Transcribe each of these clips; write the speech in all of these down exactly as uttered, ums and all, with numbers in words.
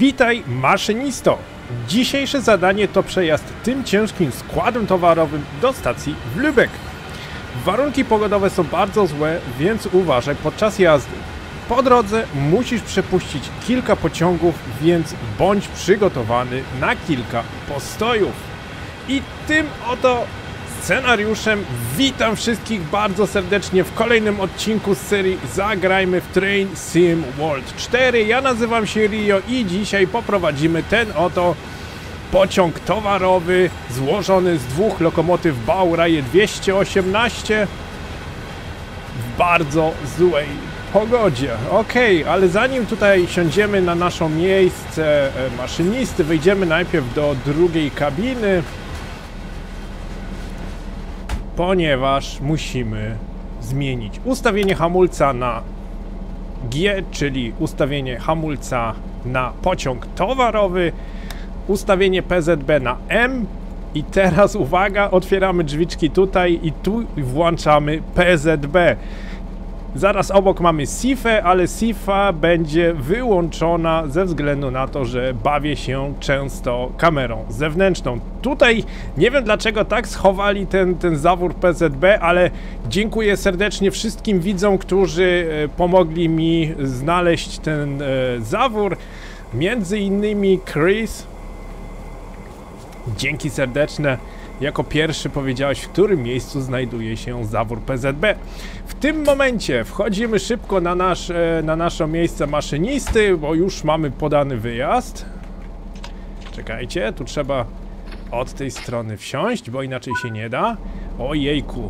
Witaj maszynisto! Dzisiejsze zadanie to przejazd tym ciężkim składem towarowym do stacji w Lübeck. Warunki pogodowe są bardzo złe, więc uważaj podczas jazdy. Po drodze musisz przepuścić kilka pociągów, więc bądź przygotowany na kilka postojów. I tym oto scenariuszem witam wszystkich bardzo serdecznie w kolejnym odcinku z serii Zagrajmy w Train Sim World cztery. Ja nazywam się Rio i dzisiaj poprowadzimy ten oto pociąg towarowy złożony z dwóch lokomotyw Baureihe dwieście osiemnaście w bardzo złej pogodzie. Okej, okay, ale zanim tutaj siądziemy na nasze miejsce maszynisty, wejdziemy najpierw do drugiej kabiny, ponieważ musimy zmienić ustawienie hamulca na G, czyli ustawienie hamulca na pociąg towarowy, ustawienie P Z B na M i teraz uwaga, otwieramy drzwiczki tutaj i tu włączamy P Z B. Zaraz obok mamy S I F ę, ale S I F a będzie wyłączona ze względu na to, że bawię się często kamerą zewnętrzną. Tutaj nie wiem dlaczego tak schowali ten, ten zawór P Z B, ale dziękuję serdecznie wszystkim widzom, którzy pomogli mi znaleźć ten e, zawór. Między innymi Chris. Dzięki serdeczne. Jako pierwszy powiedziałeś, w którym miejscu znajduje się zawór P Z B. W tym momencie wchodzimy szybko na, nasz, na nasze miejsce maszynisty, bo już mamy podany wyjazd. Czekajcie, tu trzeba od tej strony wsiąść, bo inaczej się nie da. Ojejku,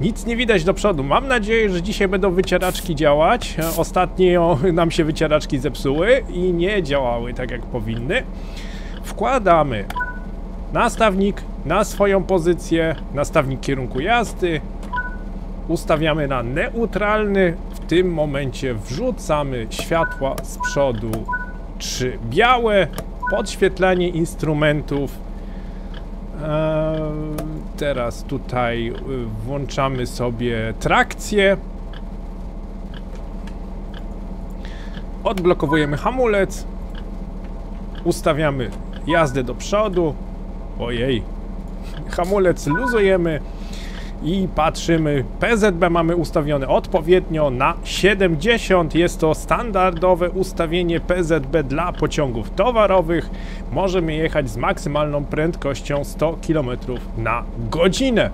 nic nie widać do przodu. Mam nadzieję, że dzisiaj będą wycieraczki działać. Ostatnio nam się wycieraczki zepsuły i nie działały tak, jak powinny. Wkładamy nastawnik na swoją pozycję, nastawnik kierunku jazdy, ustawiamy na neutralny, w tym momencie wrzucamy światła z przodu trzy białe, podświetlenie instrumentów, eee, teraz tutaj włączamy sobie trakcję, odblokowujemy hamulec, ustawiamy jazdę do przodu, ojej, hamulec luzujemy i patrzymy, P Z B mamy ustawione odpowiednio na siedemdziesiąt, jest to standardowe ustawienie P Z B dla pociągów towarowych, możemy jechać z maksymalną prędkością sto kilometrów na godzinę.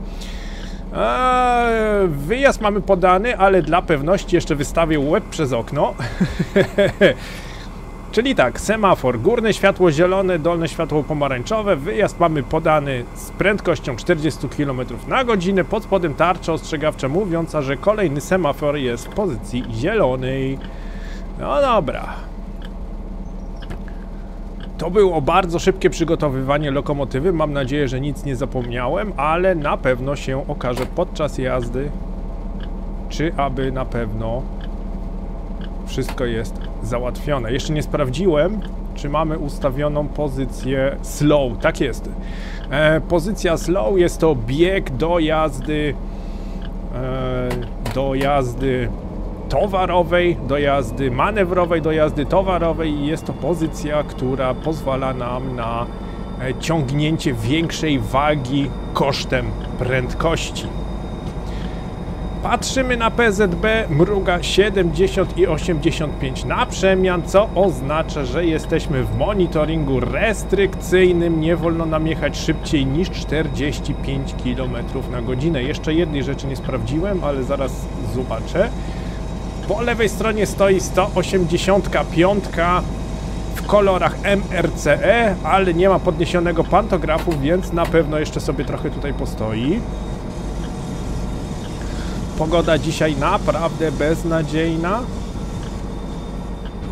Eee, wyjazd mamy podany, ale dla pewności jeszcze wystawię łeb przez okno. Czyli tak, semafor, górne światło zielone, dolne światło pomarańczowe, wyjazd mamy podany z prędkością czterdzieści kilometrów na godzinę, pod spodem tarcza ostrzegawcza mówiąca, że kolejny semafor jest w pozycji zielonej. No dobra. To było bardzo szybkie przygotowywanie lokomotywy, mam nadzieję, że nic nie zapomniałem, ale na pewno się okaże podczas jazdy, czy aby na pewno wszystko jest załatwione. Jeszcze nie sprawdziłem, czy mamy ustawioną pozycję slow. Tak jest. E, pozycja slow jest to bieg do jazdy e, do jazdy towarowej, do jazdy manewrowej, do jazdy towarowej i jest to pozycja, która pozwala nam na ciągnięcie większej wagi kosztem prędkości. Patrzymy na P Z B, mruga siedemdziesiąt i osiemdziesiąt pięć na przemian, co oznacza, że jesteśmy w monitoringu restrykcyjnym. Nie wolno nam jechać szybciej niż czterdzieści pięć kilometrów na godzinę. Jeszcze jednej rzeczy nie sprawdziłem, ale zaraz zobaczę. Po lewej stronie stoi sto osiemdziesiąt pięć w kolorach M R C E, ale nie ma podniesionego pantografu, więc na pewno jeszcze sobie trochę tutaj postoi. Pogoda dzisiaj naprawdę beznadziejna.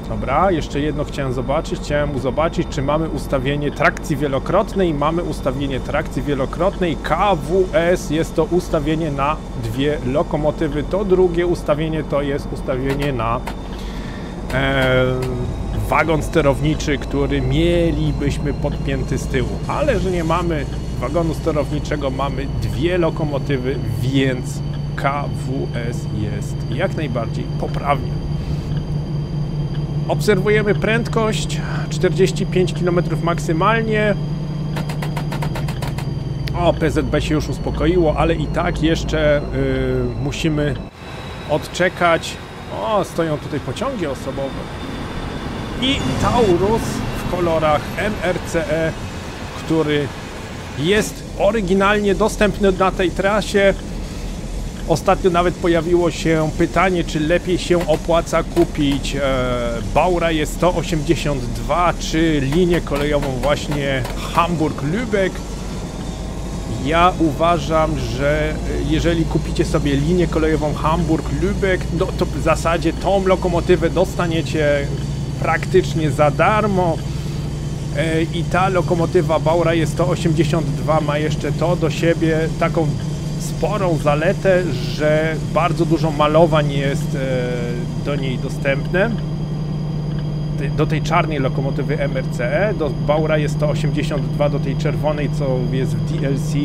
Dobra, jeszcze jedno chciałem zobaczyć. Chciałem zobaczyć, czy mamy ustawienie trakcji wielokrotnej. Mamy ustawienie trakcji wielokrotnej. K W S jest to ustawienie na dwie lokomotywy. To drugie ustawienie to jest ustawienie na e, wagon sterowniczy, który mielibyśmy podpięty z tyłu. Ale że nie mamy wagonu sterowniczego, mamy dwie lokomotywy, więc K W S jest jak najbardziej poprawnie. Obserwujemy prędkość, czterdzieści pięć kilometrów maksymalnie. O, P Z B się już uspokoiło, ale i tak jeszcze yy, musimy odczekać. O, stoją tutaj pociągi osobowe. I Taurus w kolorach M R C E, który jest oryginalnie dostępny na tej trasie. Ostatnio nawet pojawiło się pytanie, czy lepiej się opłaca kupić e, Baureihe sto osiemdziesiąt dwa, czy linię kolejową właśnie Hamburg-Lübeck. Ja uważam, że jeżeli kupicie sobie linię kolejową Hamburg-Lübeck, no to w zasadzie tą lokomotywę dostaniecie praktycznie za darmo. E, I ta lokomotywa Baureihe sto osiemdziesiąt dwa ma jeszcze to do siebie, taką sporą zaletę, że bardzo dużo malowań jest do niej dostępne, do tej czarnej lokomotywy M R C E, do Baureihe sto osiemdziesiąt dwa, do tej czerwonej, co jest w D L C,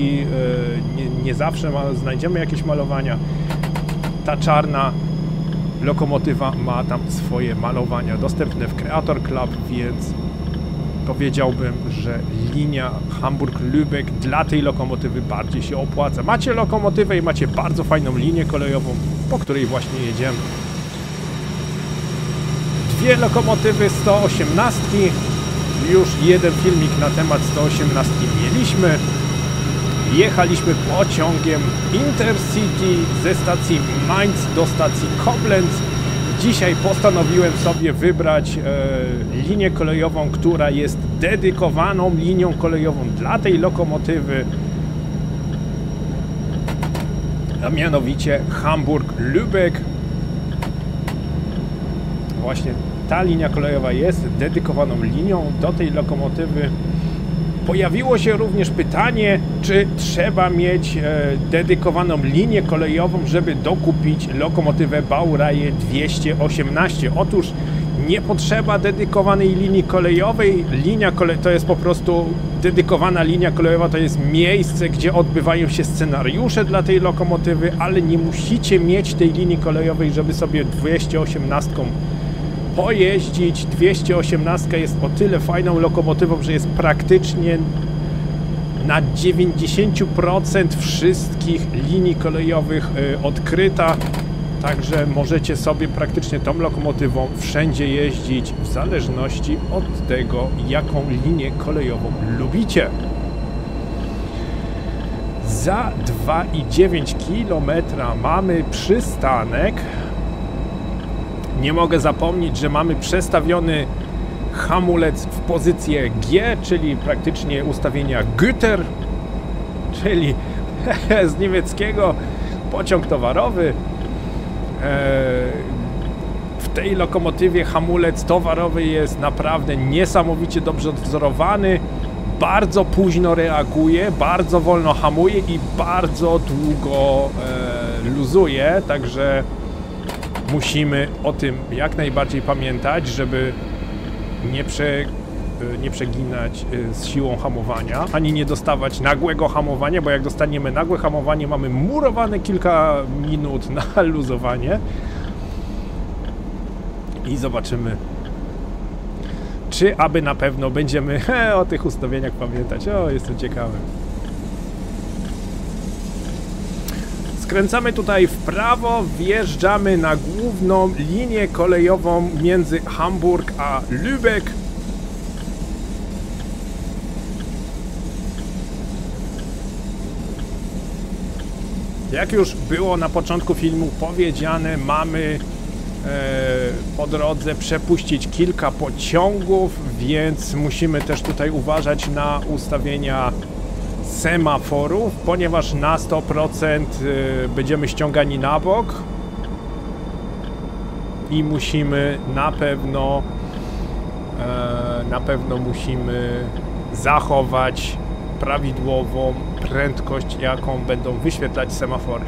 nie, nie zawsze ma, znajdziemy jakieś malowania. Ta czarna lokomotywa ma tam swoje malowania dostępne w Creator Club, więc powiedziałbym, że linia Hamburg-Lübeck dla tej lokomotywy bardziej się opłaca. Macie lokomotywę i macie bardzo fajną linię kolejową, po której właśnie jedziemy. Dwie lokomotywy sto osiemnaście. Już jeden filmik na temat sto osiemnaście mieliśmy. Jechaliśmy pociągiem Intercity ze stacji Mainz do stacji Koblenz. Dzisiaj postanowiłem sobie wybrać e, linię kolejową, która jest dedykowaną linią kolejową dla tej lokomotywy, a mianowicie Hamburg-Lübeck. Właśnie ta linia kolejowa jest dedykowaną linią do tej lokomotywy. Pojawiło się również pytanie, czy trzeba mieć e, dedykowaną linię kolejową, żeby dokupić lokomotywę Baureihe dwieście osiemnaście. Otóż nie potrzeba dedykowanej linii kolejowej. Linia kole to jest po prostu dedykowana linia kolejowa, to jest miejsce, gdzie odbywają się scenariusze dla tej lokomotywy, ale nie musicie mieć tej linii kolejowej, żeby sobie dwieście osiemnaście pojeździć. dwieście osiemnaście jest o tyle fajną lokomotywą, że jest praktycznie na dziewięćdziesiąt procent wszystkich linii kolejowych odkryta, także możecie sobie praktycznie tą lokomotywą wszędzie jeździć w zależności od tego, jaką linię kolejową lubicie. Za dwa i dziewięć kilometra mamy przystanek. Nie mogę zapomnieć, że mamy przestawiony hamulec w pozycję G, czyli praktycznie ustawienia Güter, czyli z niemieckiego pociąg towarowy. W tej lokomotywie hamulec towarowy jest naprawdę niesamowicie dobrze odwzorowany. Bardzo późno reaguje, bardzo wolno hamuje i bardzo długo luzuje, także musimy o tym jak najbardziej pamiętać, żeby nie, prze, nie przeginać z siłą hamowania, ani nie dostawać nagłego hamowania, bo jak dostaniemy nagłe hamowanie, mamy murowane kilka minut na luzowanie. I zobaczymy, czy aby na pewno będziemy he, o tych ustawieniach pamiętać. O, jestem ciekawy. Skręcamy tutaj w prawo, wjeżdżamy na główną linię kolejową między Hamburg a Lübeck. Jak już było na początku filmu powiedziane, mamy e, po drodze przepuścić kilka pociągów, więc musimy też tutaj uważać na ustawienia semaforów, ponieważ na sto procent będziemy ściągani na bok i musimy na pewno na pewno musimy zachować prawidłową prędkość, jaką będą wyświetlać semafory.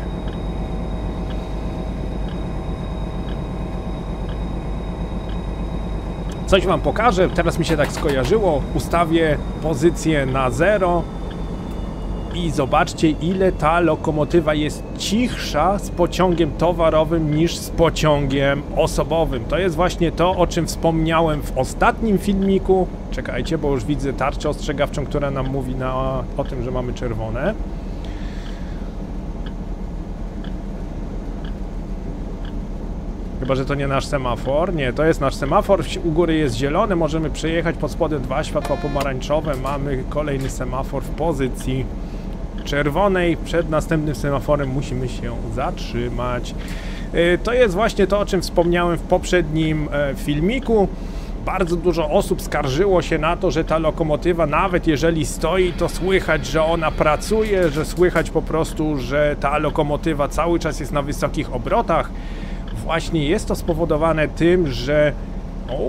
Coś wam pokażę, teraz mi się tak skojarzyło, ustawię pozycję na zero. i zobaczcie, ile ta lokomotywa jest cichsza z pociągiem towarowym niż z pociągiem osobowym. To jest właśnie to, o czym wspomniałem w ostatnim filmiku. Czekajcie, bo już widzę tarczę ostrzegawczą, która nam mówi na, o tym, że mamy czerwone. Chyba że to nie nasz semafor. Nie, to jest nasz semafor. U góry jest zielony, możemy przejechać, pod spodem dwa światła pomarańczowe. Mamy kolejny semafor w pozycji czerwonej. Przed następnym semaforem musimy się zatrzymać. To jest właśnie to, o czym wspomniałem w poprzednim filmiku. Bardzo dużo osób skarżyło się na to, że ta lokomotywa, nawet jeżeli stoi, to słychać, że ona pracuje, że słychać po prostu, że ta lokomotywa cały czas jest na wysokich obrotach. Właśnie jest to spowodowane tym, że o,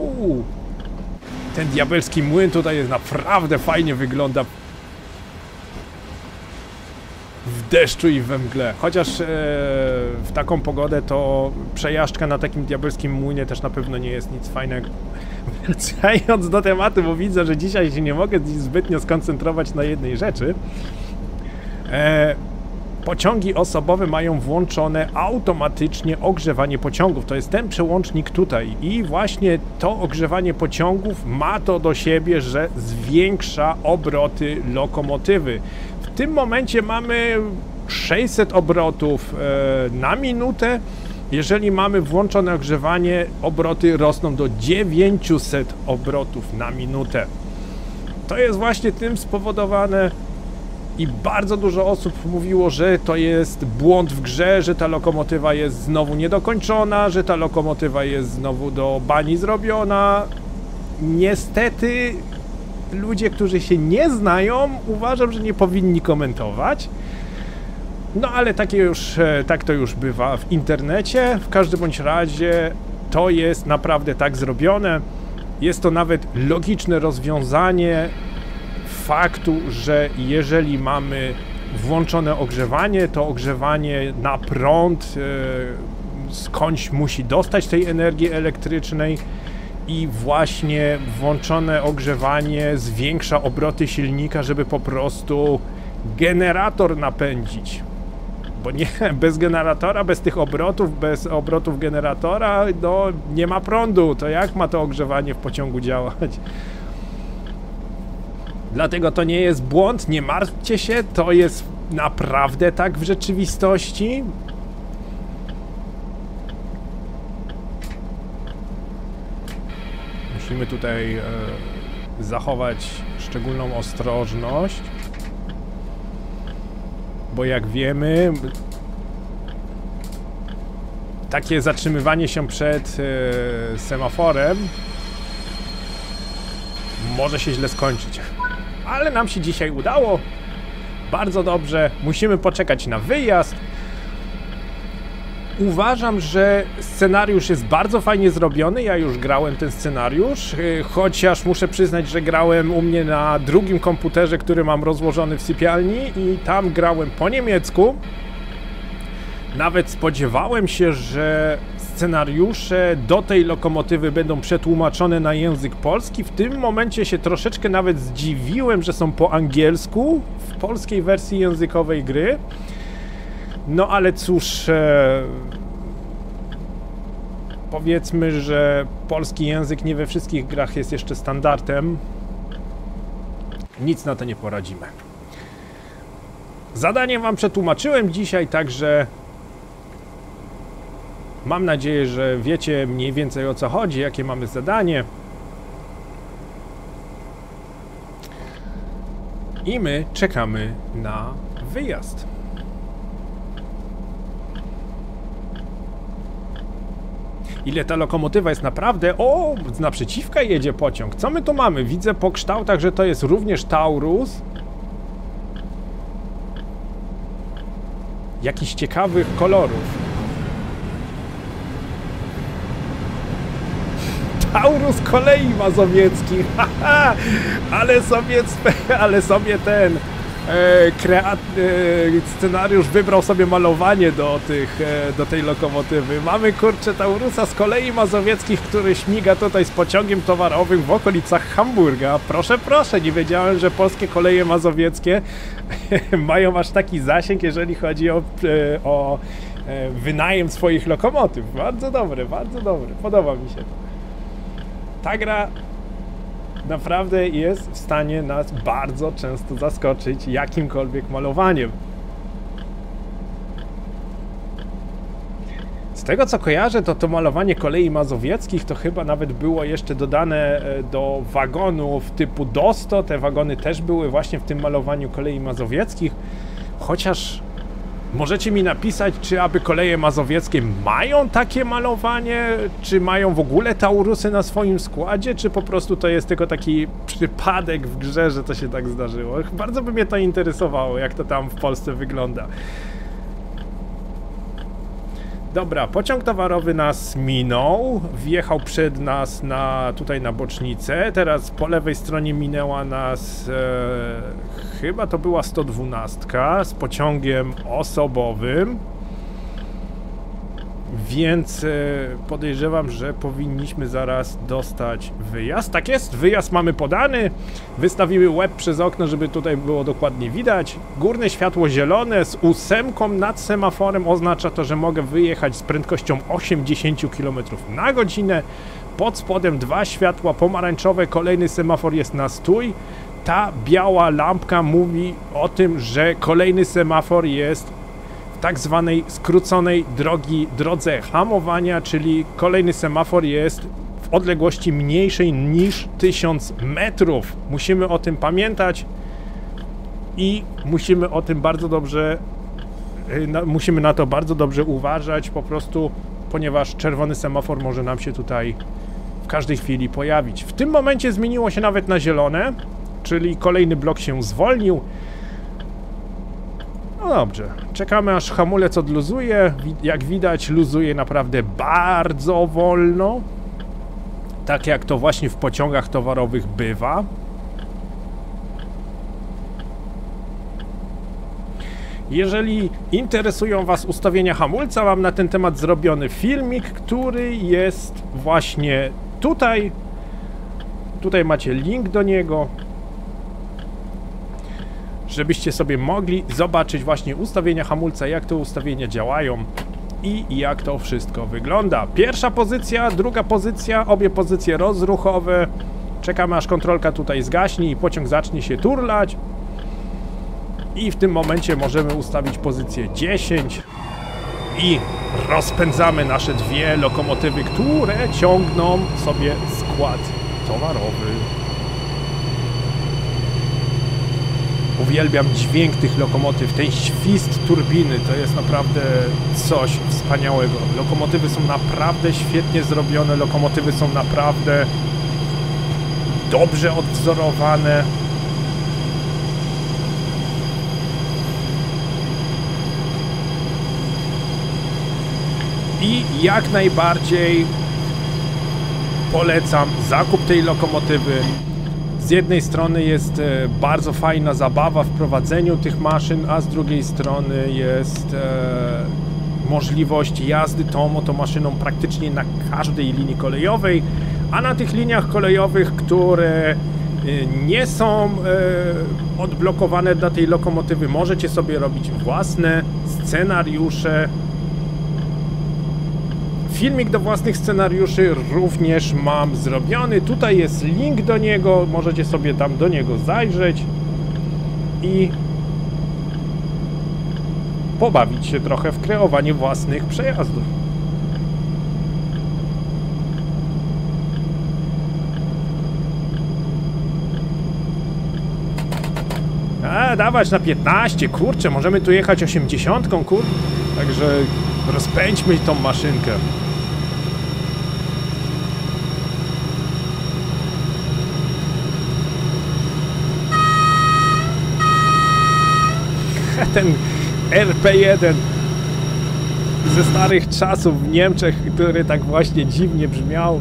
ten diabelski młyn tutaj jest naprawdę fajnie wygląda w deszczu i we mgle. Chociaż e, w taką pogodę to przejażdżka na takim diabelskim młynie też na pewno nie jest nic fajnego. Wracając do tematu, bo widzę, że dzisiaj się nie mogę zbytnio skoncentrować na jednej rzeczy. E, Pociągi osobowe mają włączone automatycznie ogrzewanie pociągów. To jest ten przełącznik tutaj i właśnie to ogrzewanie pociągów ma to do siebie, że zwiększa obroty lokomotywy. W tym momencie mamy sześćset obrotów na minutę. Jeżeli mamy włączone ogrzewanie, obroty rosną do dziewięćset obrotów na minutę. To jest właśnie tym spowodowane. I bardzo dużo osób mówiło, że to jest błąd w grze, że ta lokomotywa jest znowu niedokończona, że ta lokomotywa jest znowu do bani zrobiona. Niestety ludzie, którzy się nie znają, uważam, że nie powinni komentować. No ale takie już, tak to już bywa w internecie. W każdym bądź razie to jest naprawdę tak zrobione. Jest to nawet logiczne rozwiązanie faktu, że jeżeli mamy włączone ogrzewanie, to ogrzewanie na prąd yy, skądś musi dostać tej energii elektrycznej i właśnie włączone ogrzewanie zwiększa obroty silnika, żeby po prostu generator napędzić. Bo nie, bez generatora, bez tych obrotów, bez obrotów generatora, no nie ma prądu. To jak ma to ogrzewanie w pociągu działać? Dlatego to nie jest błąd, nie martwcie się, to jest naprawdę tak w rzeczywistości. Musimy tutaj e, zachować szczególną ostrożność, bo jak wiemy, takie zatrzymywanie się przed e, semaforem może się źle skończyć. Ale nam się dzisiaj udało. Bardzo dobrze. Musimy poczekać na wyjazd. Uważam, że scenariusz jest bardzo fajnie zrobiony. Ja już grałem ten scenariusz. Chociaż muszę przyznać, że grałem u mnie na drugim komputerze, który mam rozłożony w sypialni i tam grałem po niemiecku. Nawet spodziewałem się, że scenariusze do tej lokomotywy będą przetłumaczone na język polski. W tym momencie się troszeczkę nawet zdziwiłem, że są po angielsku w polskiej wersji językowej gry. No ale cóż, e... powiedzmy, że polski język nie we wszystkich grach jest jeszcze standardem. Nic na to nie poradzimy. Zadanie wam przetłumaczyłem dzisiaj, także mam nadzieję, że wiecie mniej więcej o co chodzi, jakie mamy zadanie. I my czekamy na wyjazd. Ile ta lokomotywa jest naprawdę... O, z naprzeciwka jedzie pociąg. Co my tu mamy? Widzę po kształtach, że to jest również Taurus. Jakichś ciekawych kolorów. Taurus kolei mazowieckich, ale sobie, ale sobie ten e, kreat, e, scenariusz wybrał sobie malowanie do, tych, e, do tej lokomotywy. Mamy kurczę Taurusa z kolei mazowieckich, który śmiga tutaj z pociągiem towarowym w okolicach Hamburga. Proszę, proszę, nie wiedziałem, że polskie koleje mazowieckie mają aż taki zasięg, jeżeli chodzi o, e, o e, wynajem swoich lokomotyw. Bardzo dobry, bardzo dobry, podoba mi się to. Ta gra naprawdę jest w stanie nas bardzo często zaskoczyć jakimkolwiek malowaniem. Z tego co kojarzę, to to malowanie kolei mazowieckich to chyba nawet było jeszcze dodane do wagonów typu Dosto. Te wagony też były właśnie w tym malowaniu kolei mazowieckich. Chociaż możecie mi napisać, czy aby koleje mazowieckie mają takie malowanie, czy mają w ogóle Taurusy na swoim składzie, czy po prostu to jest tylko taki przypadek w grze, że to się tak zdarzyło. Bardzo by mnie to interesowało, jak to tam w Polsce wygląda. Dobra, pociąg towarowy nas minął, wjechał przed nas na, tutaj na bocznicę, teraz po lewej stronie minęła nas, e, chyba to była sto dwunastka z pociągiem osobowym, więc e, podejrzewam, że powinniśmy zaraz dostać wyjazd. Tak jest, wyjazd mamy podany, wystawimy łeb przez okno, żeby tutaj było dokładnie widać. Górne światło zielone z ósemką nad semaforem oznacza to, że mogę wyjechać z prędkością osiemdziesiąt kilometrów na godzinę. Pod spodem dwa światła pomarańczowe, kolejny semafor jest na stój. Ta biała lampka mówi o tym, że kolejny semafor jest tak zwanej skróconej drogi, drodze hamowania, czyli kolejny semafor jest w odległości mniejszej niż tysiąc metrów. Musimy o tym pamiętać i musimy o tym bardzo dobrze, musimy na to bardzo dobrze uważać po prostu, ponieważ czerwony semafor może nam się tutaj w każdej chwili pojawić. W tym momencie zmieniło się nawet na zielone, czyli kolejny blok się zwolnił. No dobrze, czekamy aż hamulec odluzuje, jak widać luzuje naprawdę bardzo wolno, tak jak to właśnie w pociągach towarowych bywa. Jeżeli interesują Was ustawienia hamulca, mam na ten temat zrobiony filmik, który jest właśnie tutaj, tutaj macie link do niego, żebyście sobie mogli zobaczyć właśnie ustawienia hamulca, jak te ustawienia działają i jak to wszystko wygląda. Pierwsza pozycja, druga pozycja, obie pozycje rozruchowe. Czekamy aż kontrolka tutaj zgaśnie i pociąg zacznie się turlać. I w tym momencie możemy ustawić pozycję dziesięć i rozpędzamy nasze dwie lokomotywy, które ciągną sobie skład towarowy. Uwielbiam dźwięk tych lokomotyw, ten świst turbiny, to jest naprawdę coś wspaniałego. Lokomotywy są naprawdę świetnie zrobione, lokomotywy są naprawdę dobrze odwzorowane. I jak najbardziej polecam zakup tej lokomotywy. Z jednej strony jest bardzo fajna zabawa w prowadzeniu tych maszyn, a z drugiej strony jest e, możliwość jazdy tą oto maszyną praktycznie na każdej linii kolejowej, a na tych liniach kolejowych, które nie są e, odblokowane dla tej lokomotywy, możecie sobie robić własne scenariusze. Filmik do własnych scenariuszy również mam zrobiony, tutaj jest link do niego, możecie sobie tam do niego zajrzeć i pobawić się trochę w kreowanie własnych przejazdów. A, dawać na piętnaście, kurczę, możemy tu jechać osiemdziesiątką, kurczę, także rozpędźmy tą maszynkę. Ten R P jeden ze starych czasów w Niemczech, który tak właśnie dziwnie brzmiał,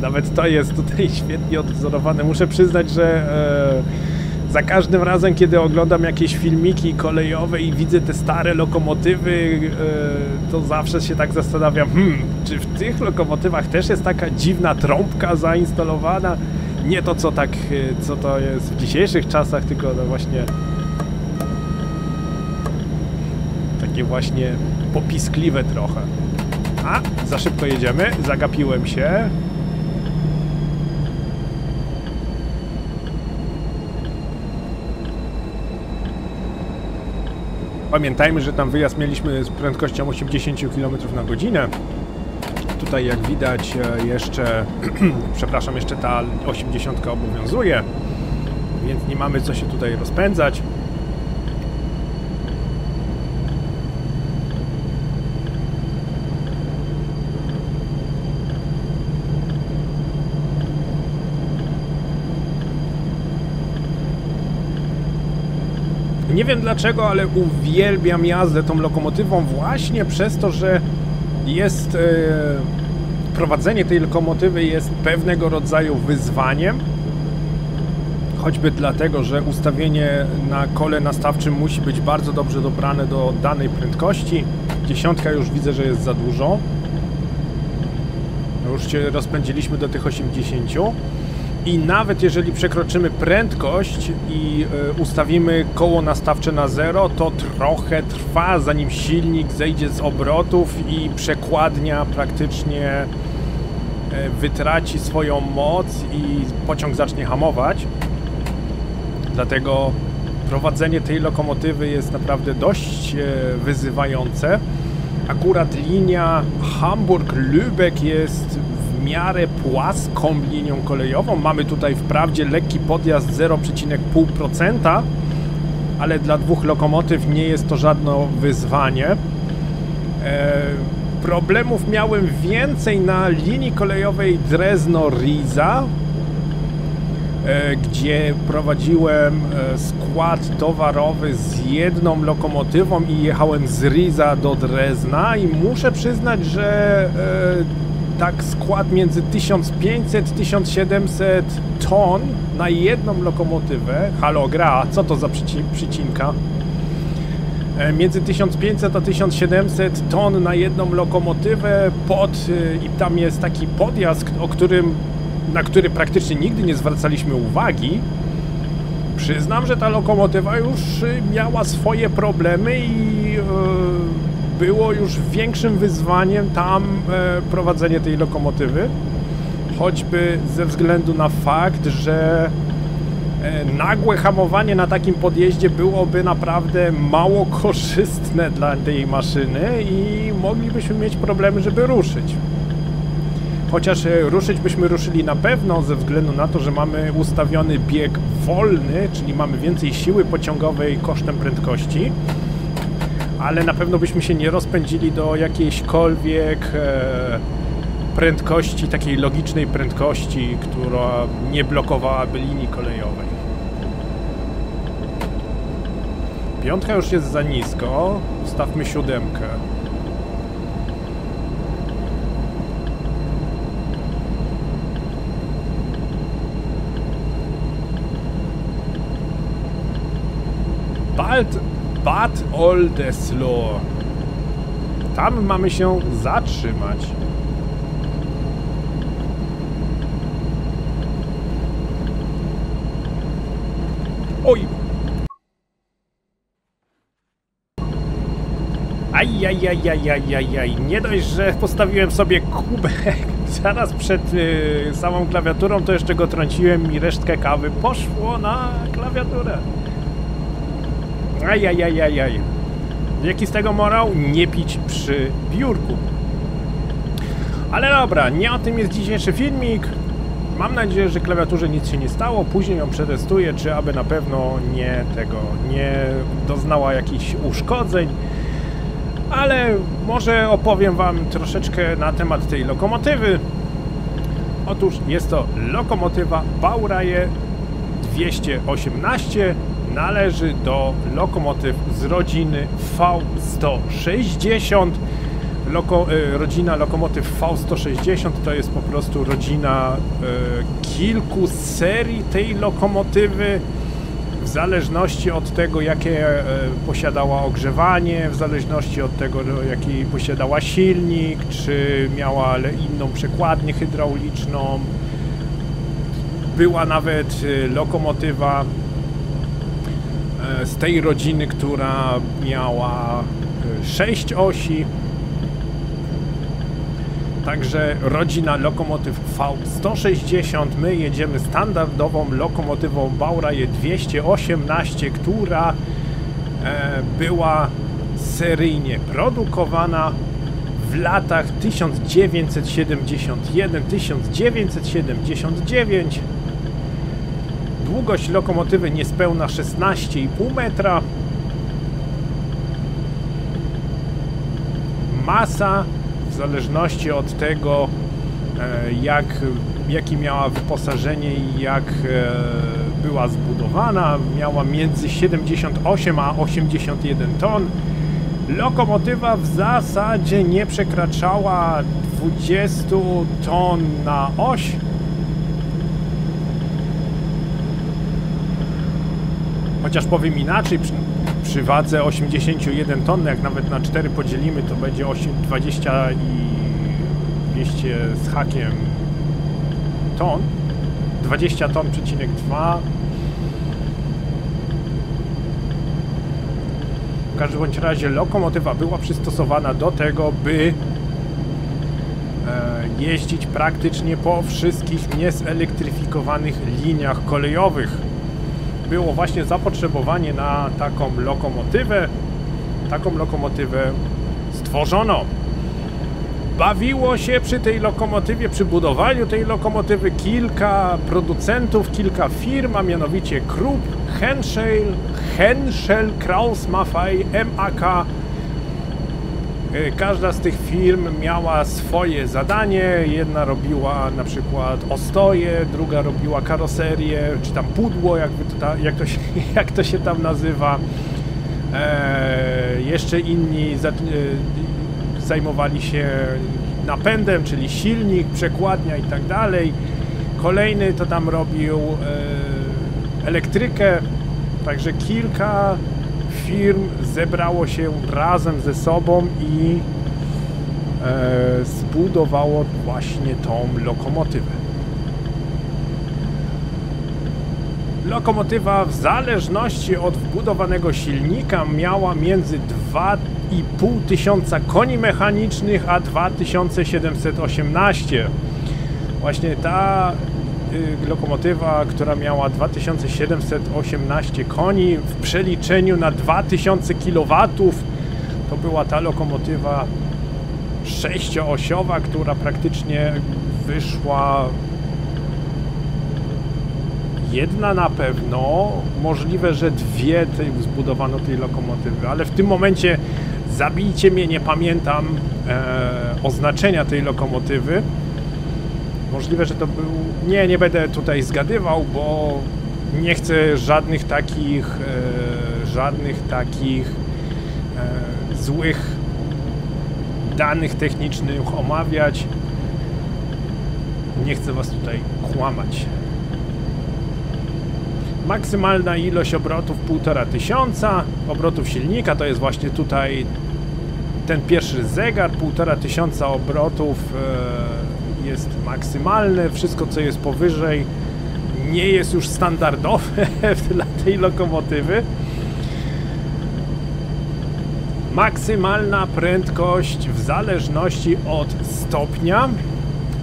nawet to jest tutaj świetnie odwzorowane. Muszę przyznać, że e, Za każdym razem, kiedy oglądam jakieś filmiki kolejowe i widzę te stare lokomotywy, to zawsze się tak zastanawiam, hmm, czy w tych lokomotywach też jest taka dziwna trąbka zainstalowana? Nie to, co tak, co to jest w dzisiejszych czasach, tylko no właśnie takie właśnie popiskliwe trochę. A, za szybko jedziemy, zagapiłem się. Pamiętajmy, że tam wyjazd mieliśmy z prędkością osiemdziesiąt kilometrów na godzinę. Tutaj jak widać jeszcze, przepraszam, jeszcze ta osiemdziesiątka obowiązuje, więc nie mamy co się tutaj rozpędzać. Nie wiem dlaczego, ale uwielbiam jazdę tą lokomotywą właśnie przez to, że jest, e, prowadzenie tej lokomotywy jest pewnego rodzaju wyzwaniem. Choćby dlatego, że ustawienie na kole nastawczym musi być bardzo dobrze dobrane do danej prędkości. Dziesiątka już widzę, że jest za dużo. Już się rozpędziliśmy do tych osiemdziesięciu. I nawet jeżeli przekroczymy prędkość i ustawimy koło nastawcze na zero, to trochę trwa, zanim silnik zejdzie z obrotów i przekładnia praktycznie wytraci swoją moc i pociąg zacznie hamować. Dlatego prowadzenie tej lokomotywy jest naprawdę dość wyzywające. Akurat linia Hamburg-Lübeck jest w miarę płaską linią kolejową. Mamy tutaj wprawdzie lekki podjazd zero przecinek pięć procent, ale dla dwóch lokomotyw nie jest to żadne wyzwanie. E, problemów miałem więcej na linii kolejowej Drezno-Riesa, e, gdzie prowadziłem skład towarowy z jedną lokomotywą i jechałem z Riesa do Drezna i muszę przyznać, że e, tak skład między tysiąc pięćset tysiąc siedemset ton na jedną lokomotywę. Halo gra, co to za przycinka? Między tysiąc pięćset a tysiąc siedemset ton na jedną lokomotywę pod, i tam jest taki podjazd, o którym, na który praktycznie nigdy nie zwracaliśmy uwagi. Przyznam, że ta lokomotywa już miała swoje problemy i yy, było już większym wyzwaniem tam e, prowadzenie tej lokomotywy, choćby ze względu na fakt, że e, nagłe hamowanie na takim podjeździe byłoby naprawdę mało korzystne dla tej maszyny i moglibyśmy mieć problemy, żeby ruszyć. Chociaż e, ruszyć byśmy ruszyli na pewno ze względu na to, że mamy ustawiony bieg wolny, czyli mamy więcej siły pociągowej kosztem prędkości. Ale na pewno byśmy się nie rozpędzili do jakiejśkolwiek prędkości, takiej logicznej prędkości, która nie blokowałaby linii kolejowej. Piątka już jest za nisko, ustawmy siódemkę. Bald Bad Oldesloe. Tam mamy się zatrzymać. Oj! Ajajajajajajaj. Nie dość, że postawiłem sobie kubek zaraz przed yy, samą klawiaturą, to jeszcze go trąciłem i resztkę kawy poszło na klawiaturę. Ajajajajaj. Jaki z tego morał? Nie pić przy biurku. Ale dobra, nie o tym jest dzisiejszy filmik. Mam nadzieję, że klawiaturze nic się nie stało. Później ją przetestuję, czy aby na pewno nie tego, nie doznała jakichś uszkodzeń. Ale może opowiem wam troszeczkę na temat tej lokomotywy. Otóż jest to lokomotywa Baureihe dwieście osiemnaście. Należy do lokomotyw z rodziny V sto sześćdziesiąt. Loko, y, rodzina lokomotyw V sto sześćdziesiąt to jest po prostu rodzina y, kilku serii tej lokomotywy. w zależności od tego, jakie posiadała ogrzewanie, w zależności od tego, jaki posiadała silnik, czy miała inną przekładnię hydrauliczną, była nawet lokomotywa z tej rodziny, która miała sześć osi. Także rodzina lokomotyw V sto sześćdziesiąt. My jedziemy standardową lokomotywą Baureihe dwieście osiemnaście, która była seryjnie produkowana w latach tysiąc dziewięćset siedemdziesiąt jeden do tysiąc dziewięćset siedemdziesiąt dziewięć. Długość lokomotywy niespełna szesnaście i pół metra. Masa w zależności od tego, jak, jakie miała wyposażenie i jak była zbudowana, miała między siedemdziesiąt osiem a osiemdziesiąt jeden ton. Lokomotywa w zasadzie nie przekraczała dwudziestu ton na oś. Chociaż powiem inaczej, przy, przy wadze osiemdziesiąt jeden ton, jak nawet na cztery podzielimy, to będzie osiem, dwadzieścia i dwieście z hakiem ton. dwadzieścia ton przecinek dwa. W każdym bądź razie lokomotywa była przystosowana do tego, by jeździć praktycznie po wszystkich niezelektryfikowanych liniach kolejowych. Było właśnie zapotrzebowanie na taką lokomotywę. Taką lokomotywę stworzono. Bawiło się przy tej lokomotywie, przy budowaniu tej lokomotywy kilka producentów, kilka firm, a mianowicie Krupp, Henschel, Henschel Krauss, Mafai, M A K. Każda z tych firm miała swoje zadanie. Jedna robiła na przykład ostoje, druga robiła karoserię, czy tam pudło, jakby to ta, jak, to się, jak to się tam nazywa. Eee, jeszcze inni za, e, zajmowali się napędem, czyli silnik, przekładnia i tak dalej. Kolejny to tam robił e, elektrykę, także kilka firm zebrało się razem ze sobą i e, zbudowało właśnie tą lokomotywę. Lokomotywa w zależności od wbudowanego silnika miała między dwa i pół tysiąca koni mechanicznych a dwa tysiące siedemset osiemnaście. Właśnie ta lokomotywa, która miała dwa tysiące siedemset osiemnaście koni, w przeliczeniu na dwa tysiące kilowatów, to była ta lokomotywa sześcioosiowa, która praktycznie wyszła jedna na pewno, możliwe, że dwie tej, zbudowano tej lokomotywy, ale w tym momencie, zabijcie mnie, nie pamiętam e, oznaczenia tej lokomotywy. Możliwe, że to był... Nie, nie będę tutaj zgadywał, bo nie chcę żadnych takich e, żadnych takich e, złych danych technicznych omawiać. Nie chcę was tutaj kłamać. Maksymalna ilość obrotów półtora tysiąca, obrotów silnika, to jest właśnie tutaj ten pierwszy zegar, półtora tysiąca obrotów e, jest maksymalne, wszystko co jest powyżej nie jest już standardowe dla tej lokomotywy. Maksymalna prędkość w zależności od stopnia.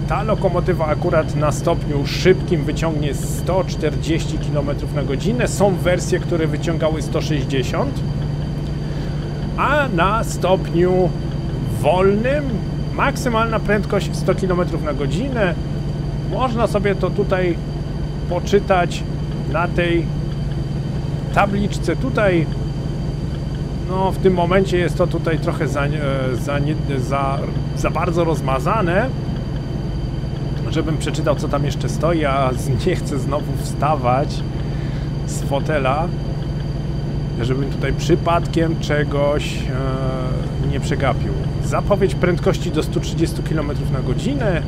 Ta lokomotywa akurat na stopniu szybkim wyciągnie sto czterdzieści kilometrów na godzinę. Są wersje, które wyciągały sto sześćdziesiąt. A na stopniu wolnym maksymalna prędkość sto kilometrów na godzinę. Można sobie to tutaj poczytać na tej tabliczce tutaj. No w tym momencie jest to tutaj trochę za, za, za, za bardzo rozmazane, żebym przeczytał co tam jeszcze stoi, a nie chcę znowu wstawać z fotela, żebym tutaj przypadkiem czegoś e, nie przegapił. Zapowiedź prędkości do stu trzydziestu kilometrów na godzinę.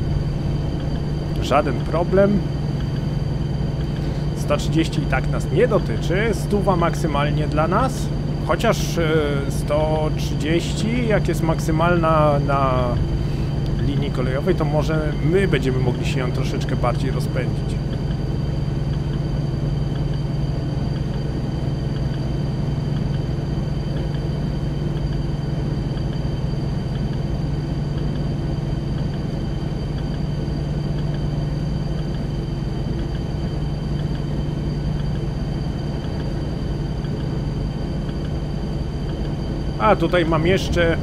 Żaden problem. sto trzydzieści i tak nas nie dotyczy, stuwa maksymalnie dla nas, chociaż sto trzydzieści, jak jest maksymalna na linii kolejowej, to może my będziemy mogli się ją troszeczkę bardziej rozpędzić. A tutaj mam jeszcze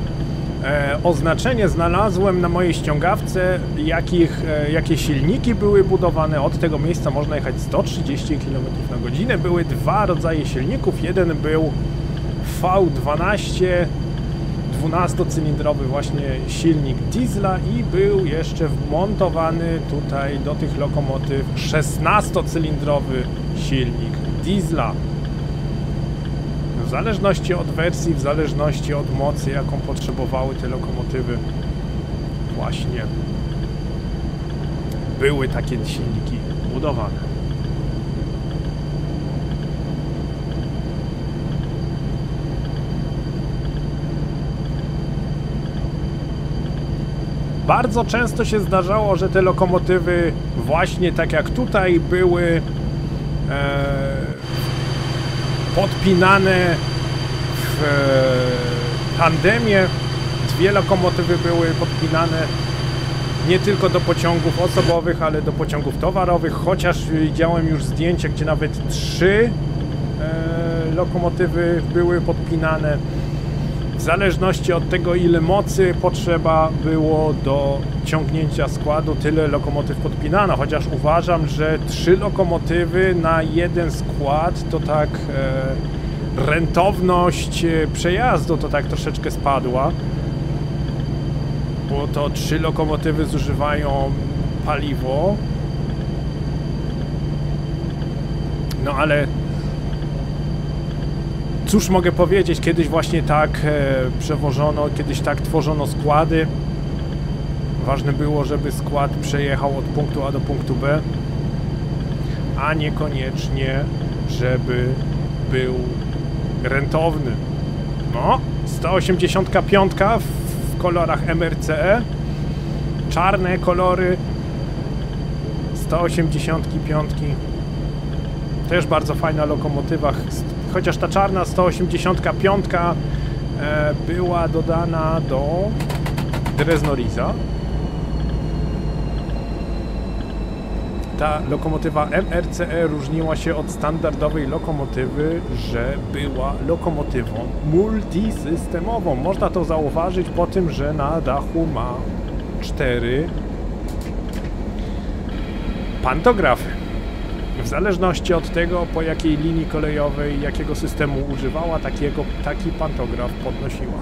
e, oznaczenie, znalazłem na mojej ściągawce, jakich, e, jakie silniki były budowane. Od tego miejsca można jechać sto trzydzieści kilometrów na godzinę. Były dwa rodzaje silników. Jeden był V dwanaście, dwunastocylindrowy właśnie silnik diesla i był jeszcze wmontowany tutaj do tych lokomotyw szesnastocylindrowy silnik diesla. W zależności od wersji, w zależności od mocy, jaką potrzebowały te lokomotywy, właśnie były takie silniki budowane. Bardzo często się zdarzało, że te lokomotywy właśnie tak jak tutaj były e podpinane w tandemie. Dwie lokomotywy były podpinane nie tylko do pociągów osobowych, ale do pociągów towarowych, chociaż widziałem już zdjęcia, gdzie nawet trzy e, lokomotywy były podpinane. W zależności od tego, ile mocy potrzeba było do ciągnięcia składu, tyle lokomotyw podpinano, chociaż uważam, że trzy lokomotywy na jeden skład to tak e, rentowność przejazdu to tak troszeczkę spadła, bo to trzy lokomotywy zużywają paliwo, no ale cóż mogę powiedzieć, kiedyś właśnie tak e, przewożono, kiedyś tak tworzono składy. Ważne było, żeby skład przejechał od punktu A do punktu B, a niekoniecznie, żeby był rentowny. No, sto osiemdziesiąt pięć w kolorach M R C E, czarne kolory, sto osiemdziesiąt pięć. Też bardzo fajna lokomotywa, chociaż ta czarna sto osiemdziesiąt pięć była dodana do Drezno-Riesa. Ta lokomotywa M R C E różniła się od standardowej lokomotywy, że była lokomotywą multisystemową. Można to zauważyć po tym, że na dachu ma cztery pantografy. W zależności od tego, po jakiej linii kolejowej, jakiego systemu używała, takiego, taki pantograf podnosiła.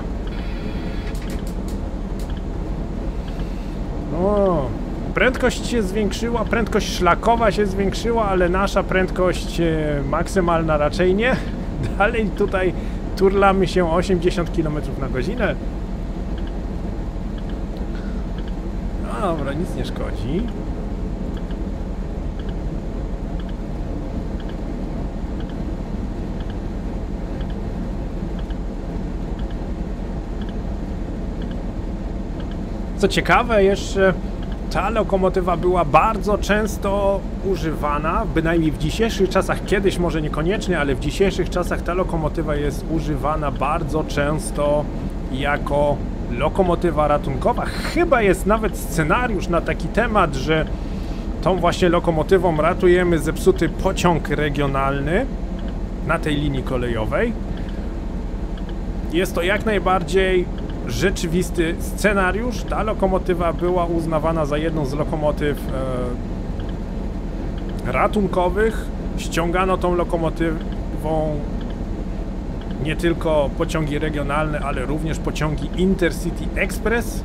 O, prędkość się zwiększyła, prędkość szlakowa się zwiększyła, ale nasza prędkość maksymalna raczej nie. Dalej tutaj turlamy się osiemdziesiąt kilometrów na godzinę. No dobra, nic nie szkodzi. Co ciekawe jeszcze, ta lokomotywa była bardzo często używana, bynajmniej w dzisiejszych czasach, kiedyś może niekoniecznie, ale w dzisiejszych czasach ta lokomotywa jest używana bardzo często jako lokomotywa ratunkowa. Chyba jest nawet scenariusz na taki temat, że tą właśnie lokomotywą ratujemy zepsuty pociąg regionalny na tej linii kolejowej. Jest to jak najbardziej rzeczywisty scenariusz. Ta lokomotywa była uznawana za jedną z lokomotyw e, ratunkowych. Ściągano tą lokomotywą nie tylko pociągi regionalne, ale również pociągi Intercity Express.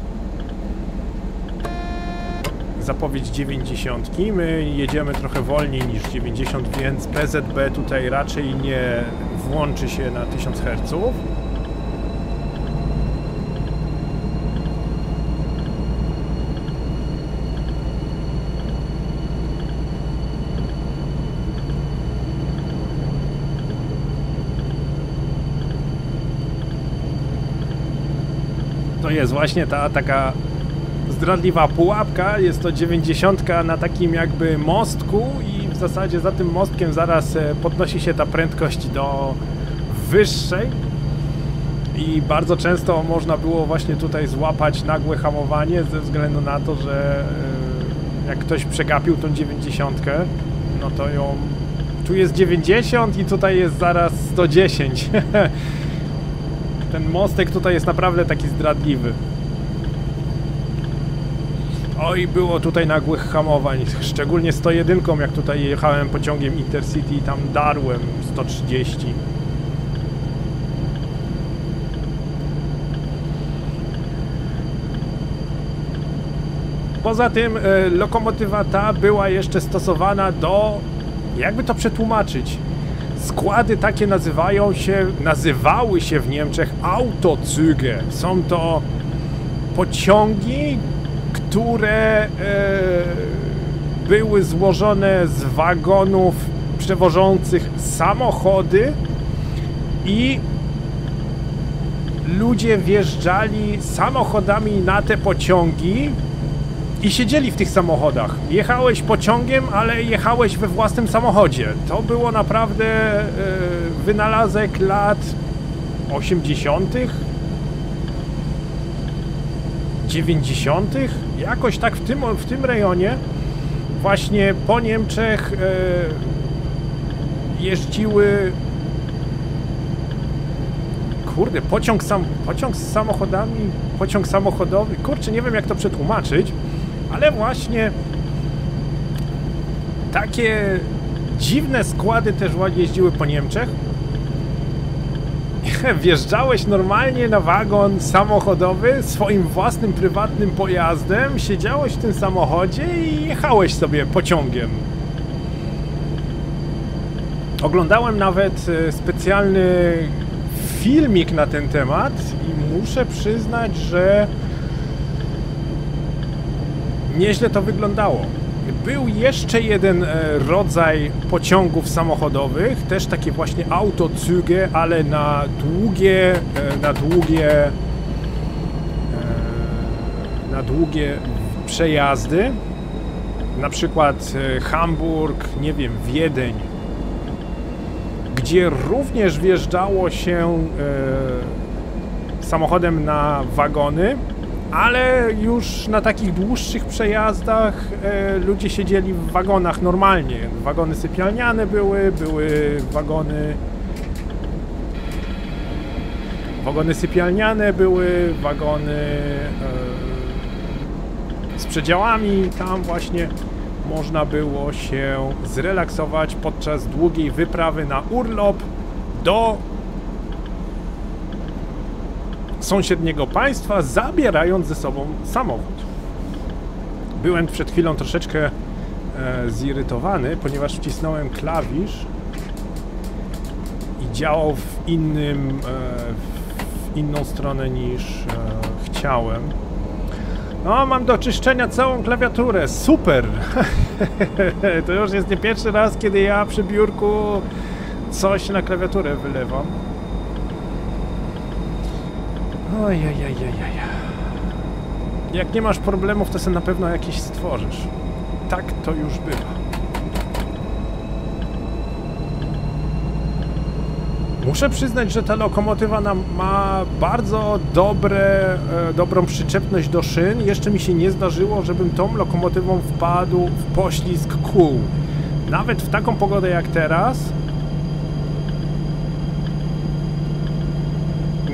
Zapowiedź dziewięćdziesiąt. My jedziemy trochę wolniej niż dziewięćdziesiąt, więc P Z B tutaj raczej nie włączy się na tysiąc herców. to jest właśnie ta taka zdradliwa pułapka, jest to dziewięćdziesiątka na takim jakby mostku i w zasadzie za tym mostkiem zaraz podnosi się ta prędkość do wyższej i bardzo często można było właśnie tutaj złapać nagłe hamowanie ze względu na to, że jak ktoś przegapił tą dziewięćdziesiątkę, no to ją... Tu jest dziewięćdziesiąt i tutaj jest zaraz sto dziesięć. Ten mostek tutaj jest naprawdę taki zdradliwy. Oj, było tutaj nagłych hamowań, szczególnie sto jeden, jak tutaj jechałem pociągiem Intercity i tam darłem sto trzydzieści. Poza tym y, lokomotywa ta była jeszcze stosowana do, jakby to przetłumaczyć, składy takie nazywają się, nazywały się w Niemczech Autozüge. Są to pociągi, które y, były złożone z wagonów przewożących samochody i ludzie wjeżdżali samochodami na te pociągi i siedzieli w tych samochodach. Jechałeś pociągiem, ale jechałeś we własnym samochodzie. To było naprawdę e, wynalazek lat osiemdziesiątych, dziewięćdziesiątych, jakoś tak w tym, w tym rejonie. Właśnie po Niemczech e, jeździły... Kurde, pociąg, sam, pociąg z samochodami, pociąg samochodowy, kurczę, nie wiem jak to przetłumaczyć. Ale właśnie takie dziwne składy też jeździły po Niemczech. Wjeżdżałeś normalnie na wagon samochodowy swoim własnym, prywatnym pojazdem, siedziałeś w tym samochodzie i jechałeś sobie pociągiem. Oglądałem nawet specjalny filmik na ten temat i muszę przyznać, że nieźle to wyglądało. Był jeszcze jeden rodzaj pociągów samochodowych, też takie właśnie Autozüge, ale na długie, na długie, na długie przejazdy. Na przykład Hamburg, nie wiem, Wiedeń, gdzie również wjeżdżało się samochodem na wagony. Ale już na takich dłuższych przejazdach e, ludzie siedzieli w wagonach normalnie. Wagony sypialniane były, były wagony... Wagony sypialniane były, wagony e, z przedziałami. Tam właśnie można było się zrelaksować podczas długiej wyprawy na urlop do sąsiedniego państwa, zabierając ze sobą samochód. Byłem przed chwilą troszeczkę e, zirytowany, ponieważ wcisnąłem klawisz i działał w innym, e, w inną stronę niż e, chciałem. No, mam do czyszczenia całą klawiaturę. Super! To już jest nie pierwszy raz, kiedy ja przy biurku coś na klawiaturę wylewam. Ojejejejej. Jak nie masz problemów, to sobie na pewno jakieś stworzysz. Tak to już bywa. Muszę przyznać, że ta lokomotywa nam ma bardzo dobre, e, dobrą przyczepność do szyn. Jeszcze mi się nie zdarzyło, żebym tą lokomotywą wpadł w poślizg kół. Nawet w taką pogodę jak teraz.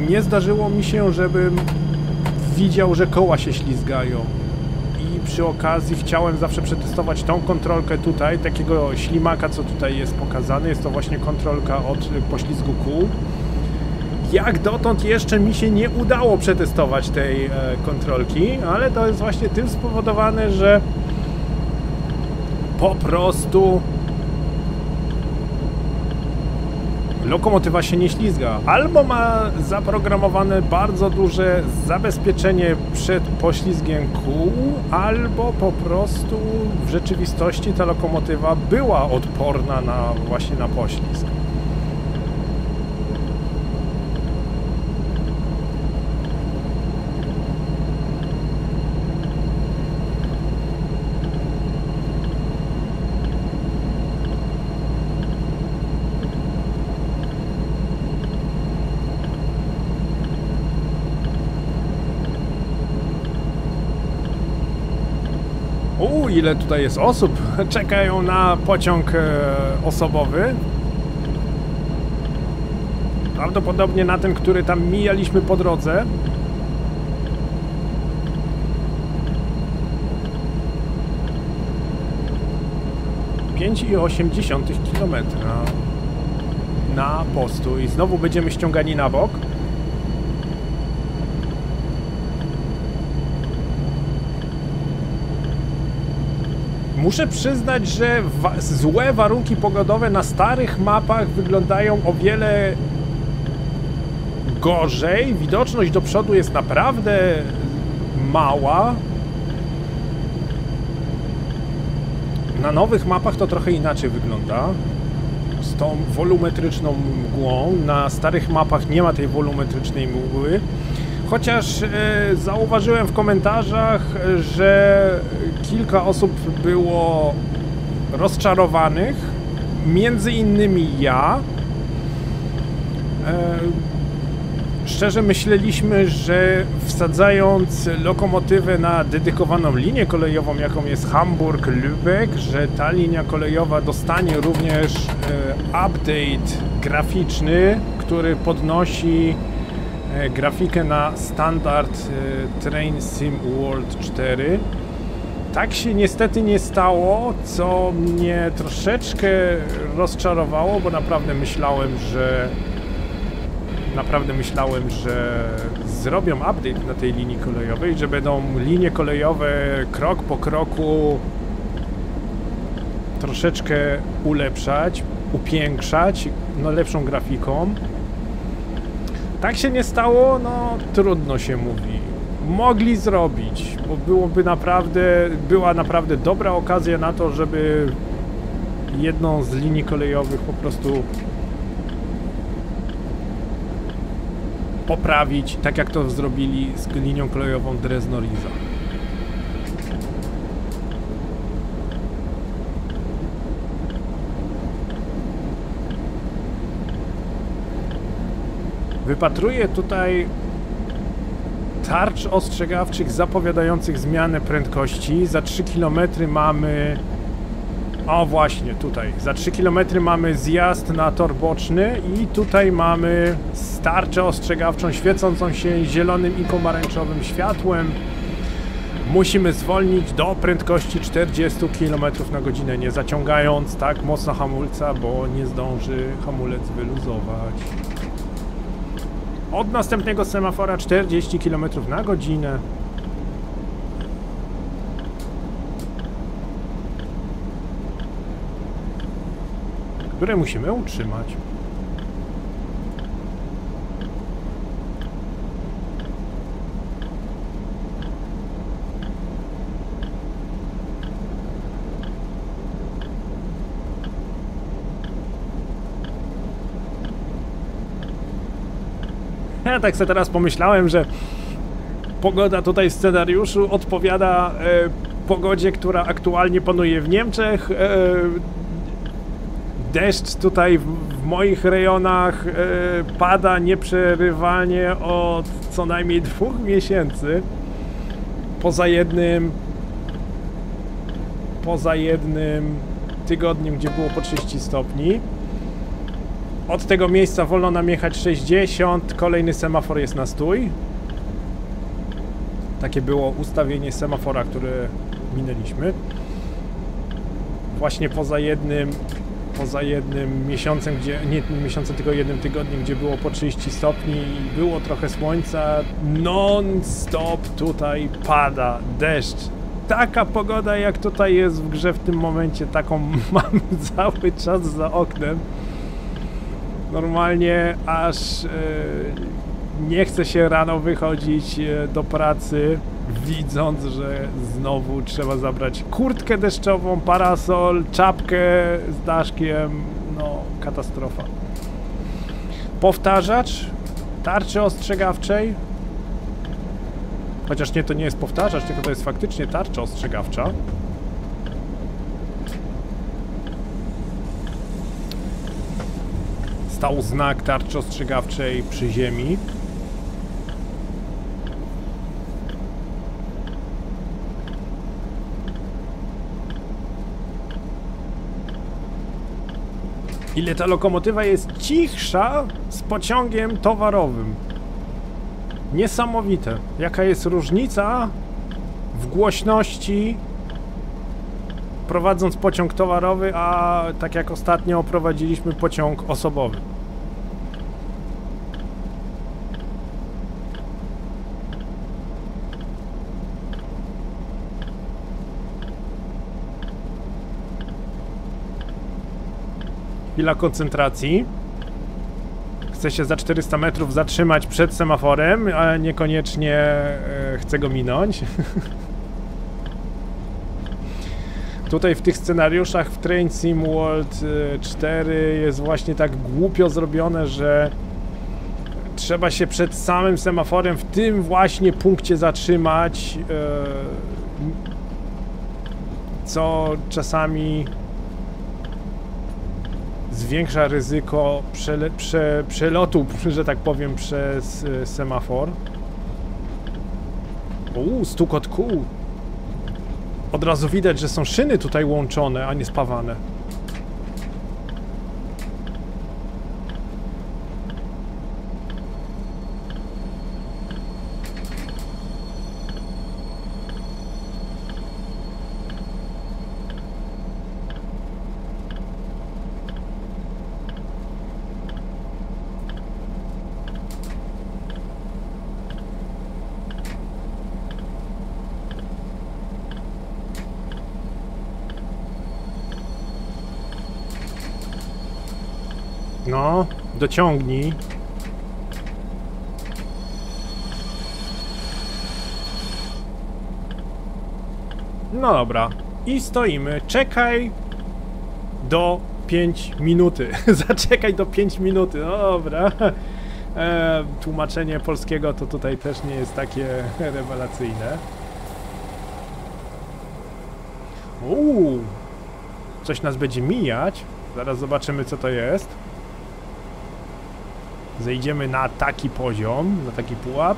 Nie zdarzyło mi się, żebym widział, że koła się ślizgają. I przy okazji chciałem zawsze przetestować tą kontrolkę tutaj, takiego ślimaka, co tutaj jest pokazany. Jest to właśnie kontrolka od poślizgu kół. Jak dotąd jeszcze mi się nie udało przetestować tej kontrolki, ale to jest właśnie tym spowodowane, że po prostu... lokomotywa się nie ślizga, albo ma zaprogramowane bardzo duże zabezpieczenie przed poślizgiem kół, albo po prostu w rzeczywistości ta lokomotywa była odporna na, właśnie na poślizg. O, ile tutaj jest osób! Czekają na pociąg osobowy. Prawdopodobnie na ten, który tam mijaliśmy po drodze. pięć i osiemdziesiąt kilometrów na postu i znowu będziemy ściągani na bok. Muszę przyznać, że wa złe warunki pogodowe na starych mapach wyglądają o wiele gorzej. Widoczność do przodu jest naprawdę mała. Na nowych mapach to trochę inaczej wygląda. Z tą wolumetryczną mgłą. Na starych mapach nie ma tej wolumetrycznej mgły. Chociaż e, zauważyłem w komentarzach, że kilka osób było rozczarowanych. Między innymi ja. E, szczerze myśleliśmy, że wsadzając lokomotywę na dedykowaną linię kolejową, jaką jest Hamburg-Lübeck, że ta linia kolejowa dostanie również e, update graficzny, który podnosi e, grafikę na standard e, Train Sim World cztery. Tak się niestety nie stało, co mnie troszeczkę rozczarowało, bo naprawdę myślałem, że Naprawdę myślałem, że zrobią update na tej linii kolejowej, że będą linie kolejowe krok po kroku troszeczkę ulepszać, upiększać, no lepszą grafiką. Tak się nie stało, no trudno się mówi. Mogli zrobić, bo byłoby naprawdę, była naprawdę dobra okazja na to, żeby jedną z linii kolejowych po prostu poprawić, tak jak to zrobili z linią kolejową Drezno-Riesa. Wypatruję tutaj tarcz ostrzegawczych zapowiadających zmianę prędkości. Za trzy kilometry mamy... O właśnie, tutaj. Za trzy kilometry mamy zjazd na tor boczny i tutaj mamy tarczę ostrzegawczą świecącą się zielonym i pomarańczowym światłem. Musimy zwolnić do prędkości czterdzieści kilometrów na godzinę, nie zaciągając tak mocno hamulca, bo nie zdąży hamulec wyluzować. Od następnego semafora czterdzieści kilometrów na godzinę. Które musimy utrzymać. Ja tak sobie teraz pomyślałem, że pogoda tutaj w scenariuszu odpowiada e, pogodzie, która aktualnie panuje w Niemczech. E, Deszcz tutaj w, w moich rejonach e, pada nieprzerywalnie od co najmniej dwóch miesięcy. Poza jednym poza jednym tygodniem, gdzie było po trzydzieści stopni. Od tego miejsca wolno nam jechać sześćdziesiąt. Kolejny semafor jest na stój. Takie było ustawienie semafora, które minęliśmy. Właśnie poza jednym poza jednym miesiącem, gdzie, nie miesiącem, tylko jednym tygodniem, gdzie było po trzydzieści stopni i było trochę słońca, non-stop tutaj pada deszcz. Taka pogoda, jak tutaj jest w grze w tym momencie, taką mamy cały czas za oknem. Normalnie aż yy, nie chce się rano wychodzić yy, do pracy, widząc, że znowu trzeba zabrać kurtkę deszczową, parasol, czapkę z daszkiem. No, katastrofa. Powtarzacz tarczy ostrzegawczej. Chociaż nie, to nie jest powtarzacz, tylko to jest faktycznie tarcza ostrzegawcza. Stał znak tarczy ostrzegawczej przy ziemi. Ile ta lokomotywa jest cichsza z pociągiem towarowym. Niesamowite. Jaka jest różnica w głośności prowadząc pociąg towarowy, a tak jak ostatnio prowadziliśmy pociąg osobowy. Chwila koncentracji. Chcę się za czterysta metrów zatrzymać przed semaforem, a niekoniecznie chcę go minąć. Tutaj w tych scenariuszach w Train Sim World cztery jest właśnie tak głupio zrobione, że trzeba się przed samym semaforem w tym właśnie punkcie zatrzymać, co czasami zwiększa ryzyko przele, prze, przelotu, że tak powiem, przez y, semafor. Uuu, stukot kół. Od razu widać, że są szyny tutaj łączone, a nie spawane. No, dociągnij. No dobra. I stoimy. Czekaj do pięć minuty. Zaczekaj do pięć minuty. No dobra. E, tłumaczenie polskiego to tutaj też nie jest takie rewelacyjne. Uuu. Coś nas będzie mijać. Zaraz zobaczymy, co to jest. Zejdziemy na taki poziom, na taki pułap.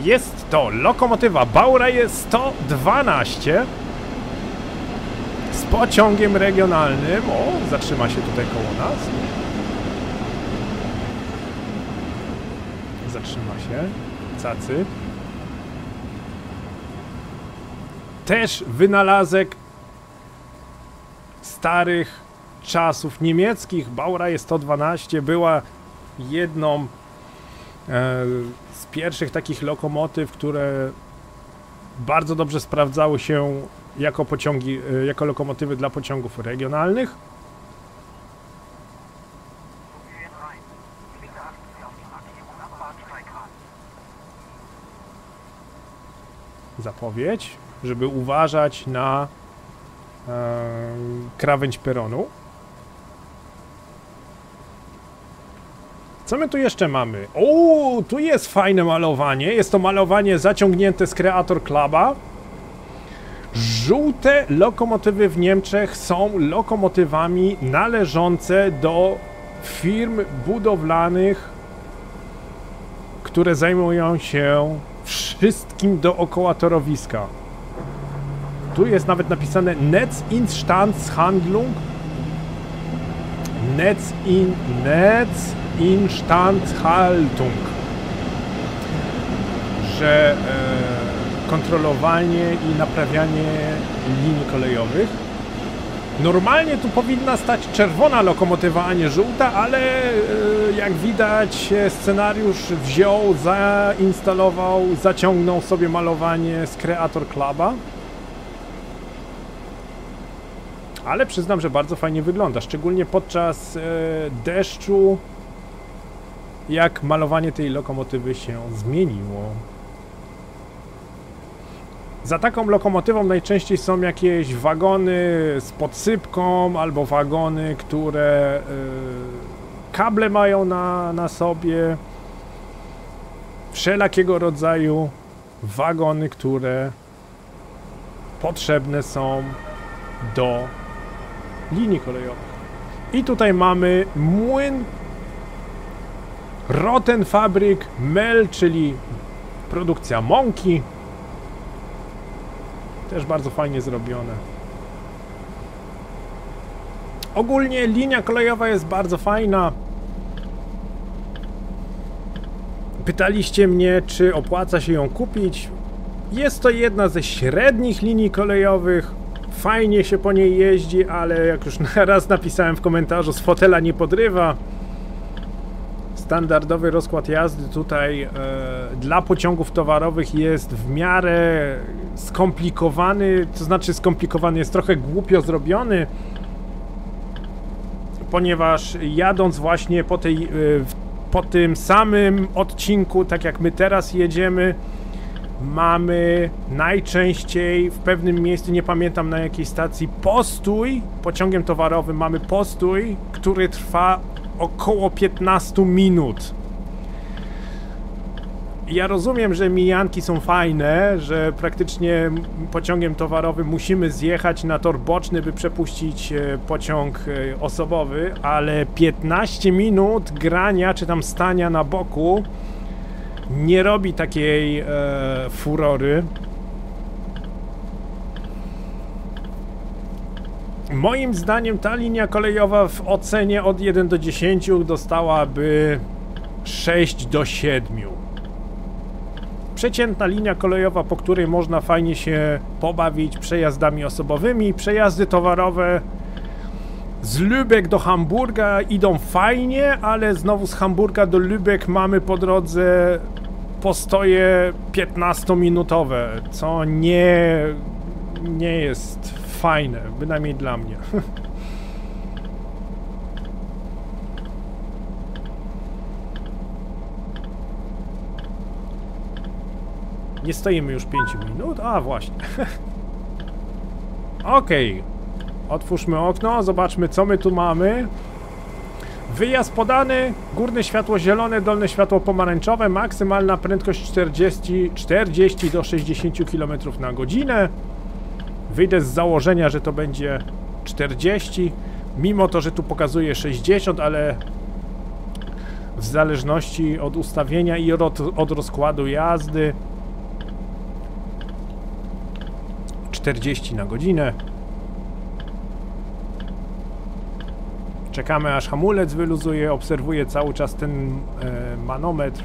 Jest to lokomotywa Baureihe sto dwanaście z pociągiem regionalnym. O, zatrzyma się tutaj koło nas. Zatrzyma się. Cacy. Też wynalazek starych czasów niemieckich. Baureihe sto dwanaście była jedną z pierwszych takich lokomotyw, które bardzo dobrze sprawdzały się jako pociągi, jako lokomotywy dla pociągów regionalnych. Zapowiedź, żeby uważać na krawędź peronu. Co my tu jeszcze mamy? O, tu jest fajne malowanie. Jest to malowanie zaciągnięte z Creator Cluba. Żółte lokomotywy w Niemczech są lokomotywami należące do firm budowlanych, które zajmują się wszystkim dookoła torowiska. Tu jest nawet napisane Netzinstandshandlung. Netz in Netz. Instandhaltung, że e, kontrolowanie i naprawianie linii kolejowych. Normalnie tu powinna stać czerwona lokomotywa, a nie żółta, ale e, jak widać scenariusz wziął, zainstalował, zaciągnął sobie malowanie z Creator Cluba. Ale przyznam, że bardzo fajnie wygląda, szczególnie podczas e, deszczu. Jak malowanie tej lokomotywy się zmieniło. Za taką lokomotywą najczęściej są jakieś wagony z podsypką albo wagony, które y, kable mają na, na sobie. Wszelakiego rodzaju wagony, które potrzebne są do linii kolejowych. I tutaj mamy młyn Rottenfabrik Mel, czyli produkcja mąki. Też bardzo fajnie zrobione. Ogólnie linia kolejowa jest bardzo fajna. Pytaliście mnie, czy opłaca się ją kupić. Jest to jedna ze średnich linii kolejowych. Fajnie się po niej jeździ, ale jak już raz napisałem w komentarzu, z fotela nie podrywa. Standardowy rozkład jazdy tutaj e, dla pociągów towarowych jest w miarę skomplikowany, to znaczy skomplikowany, jest trochę głupio zrobiony, ponieważ jadąc właśnie po, tej, e, po tym samym odcinku, tak jak my teraz jedziemy, mamy najczęściej w pewnym miejscu, nie pamiętam na jakiej stacji, postój, pociągiem towarowym mamy postój, który trwa około piętnaście minut. Ja rozumiem, że mijanki są fajne, że praktycznie pociągiem towarowym musimy zjechać na tor boczny, by przepuścić pociąg osobowy, ale piętnaście minut grania czy tam stania na boku nie robi takiej e, furory. Moim zdaniem ta linia kolejowa w ocenie od jeden do dziesięciu dostałaby sześć do siedmiu. Przeciętna linia kolejowa, po której można fajnie się pobawić przejazdami osobowymi. Przejazdy towarowe z Lübeck do Hamburga idą fajnie, ale znowu z Hamburga do Lübeck mamy po drodze postoje piętnastominutowe, co nie, nie jest fajne, bynajmniej dla mnie. Nie stoimy już pięć minut, a właśnie. Okej. Okay. Otwórzmy okno, zobaczmy, co my tu mamy. Wyjazd podany, górne światło zielone, dolne światło pomarańczowe, maksymalna prędkość czterdzieści do sześćdziesięciu kilometrów na godzinę. Wyjdę z założenia, że to będzie czterdzieści, mimo to, że tu pokazuje sześćdziesiąt, ale w zależności od ustawienia i od, od rozkładu jazdy czterdzieści na godzinę. Czekamy, aż hamulec wyluzuje, obserwuję cały czas ten e, manometr.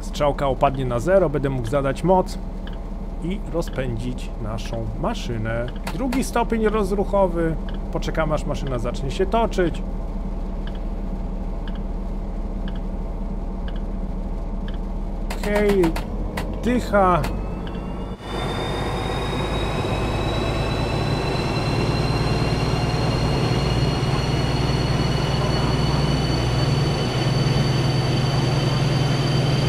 Strzałka opadnie na zero, będę mógł zadać moc i rozpędzić naszą maszynę. Drugi stopień rozruchowy. Poczekamy, aż maszyna zacznie się toczyć. Okej, dycha.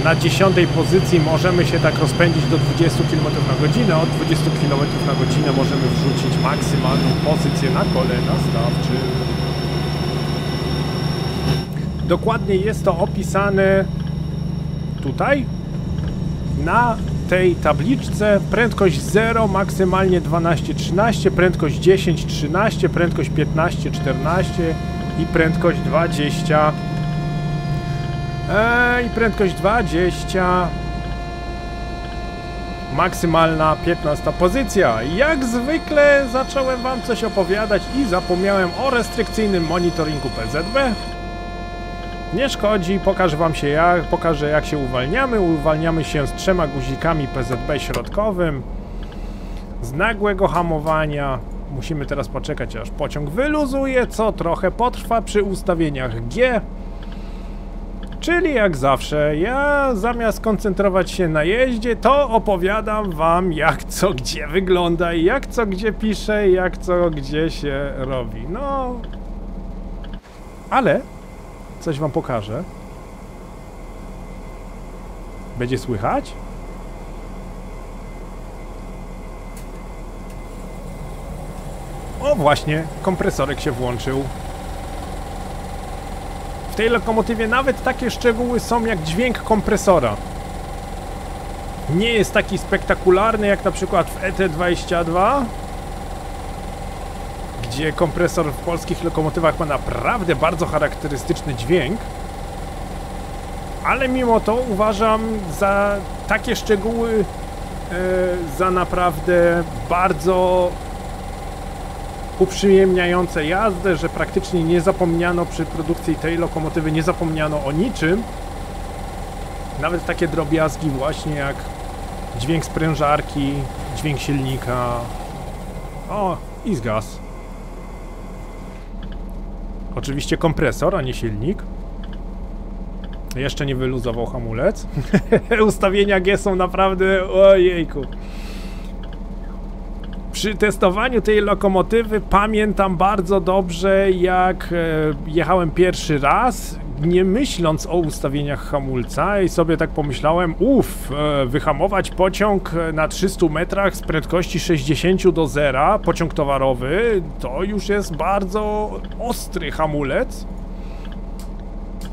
Na dziesiątej pozycji możemy się tak rozpędzić do dwudziestu kilometrów na godzinę. Od dwudziestu kilometrów na godzinę możemy wrzucić maksymalną pozycję na kole nastawczym. Dokładnie jest to opisane tutaj, na tej tabliczce. Prędkość zero, maksymalnie dwanaście trzynaście, prędkość dziesięć trzynaście, prędkość piętnaście czternaście i prędkość dwadzieścia. I prędkość dwadzieścia. Maksymalna piętnasta pozycja. Jak zwykle zacząłem wam coś opowiadać i zapomniałem o restrykcyjnym monitoringu P Z B. Nie szkodzi, pokażę wam się jak, pokażę jak się uwalniamy. Uwalniamy się z trzema guzikami P Z B środkowym. Z nagłego hamowania musimy teraz poczekać, aż pociąg wyluzuje, co trochę potrwa przy ustawieniach G. Czyli jak zawsze, ja zamiast koncentrować się na jeździe, to opowiadam wam, jak co gdzie wygląda, jak co gdzie pisze, jak co gdzie się robi. No, ale coś wam pokażę. Będzie słychać? O właśnie, kompresorek się włączył. W tej lokomotywie nawet takie szczegóły są jak dźwięk kompresora. Nie jest taki spektakularny jak na przykład w E T dwadzieścia dwa, gdzie kompresor w polskich lokomotywach ma naprawdę bardzo charakterystyczny dźwięk, ale mimo to uważam za takie szczegóły e, za naprawdę bardzo uprzyjemniające jazdę, że praktycznie nie zapomniano przy produkcji tej lokomotywy, nie zapomniano o niczym. Nawet takie drobiazgi właśnie jak dźwięk sprężarki, dźwięk silnika. O, i zgasł. Oczywiście kompresor, a nie silnik. Jeszcze nie wyluzował hamulec. Ustawienia G są naprawdę... Ojejku. Przy testowaniu tej lokomotywy pamiętam bardzo dobrze, jak jechałem pierwszy raz, nie myśląc o ustawieniach hamulca i sobie tak pomyślałem, uff, wyhamować pociąg na trzystu metrach z prędkości sześćdziesięciu do zera, pociąg towarowy, to już jest bardzo ostry hamulec.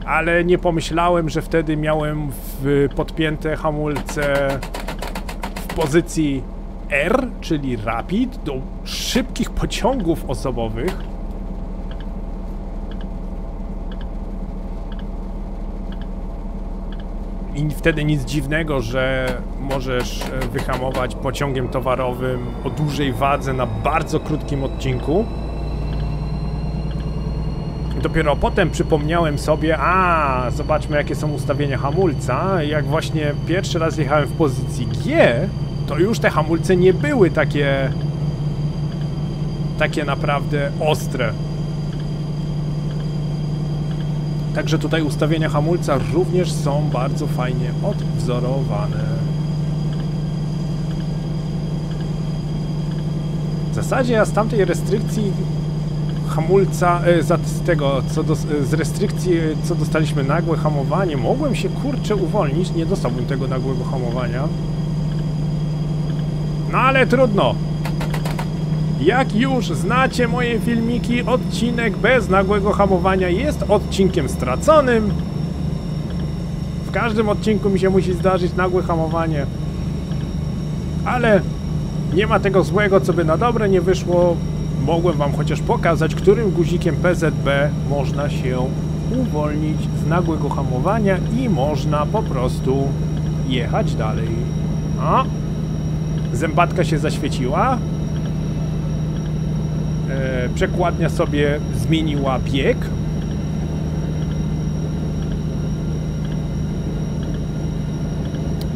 Ale nie pomyślałem, że wtedy miałem w podpięte hamulce w pozycji R, czyli rapid, do szybkich pociągów osobowych. I wtedy nic dziwnego, że możesz wyhamować pociągiem towarowym o dużej wadze na bardzo krótkim odcinku. Dopiero potem przypomniałem sobie, a zobaczmy jakie są ustawienia hamulca. Jak właśnie pierwszy raz jechałem w pozycji G, to już te hamulce nie były takie, takie naprawdę ostre. Także tutaj ustawienia hamulca również są bardzo fajnie odwzorowane. W zasadzie ja z tamtej restrykcji hamulca, z tego, co do, z restrykcji, co dostaliśmy nagłe hamowanie, mogłem się kurczę uwolnić, nie dostałbym tego nagłego hamowania. No ale trudno. Jak już znacie moje filmiki, odcinek bez nagłego hamowania jest odcinkiem straconym. W każdym odcinku mi się musi zdarzyć nagłe hamowanie. Ale nie ma tego złego, co by na dobre nie wyszło. Mogłem wam chociaż pokazać, którym guzikiem P Z B można się uwolnić z nagłego hamowania i można po prostu jechać dalej. O! Zębatka się zaświeciła. E, przekładnia sobie zmieniła bieg.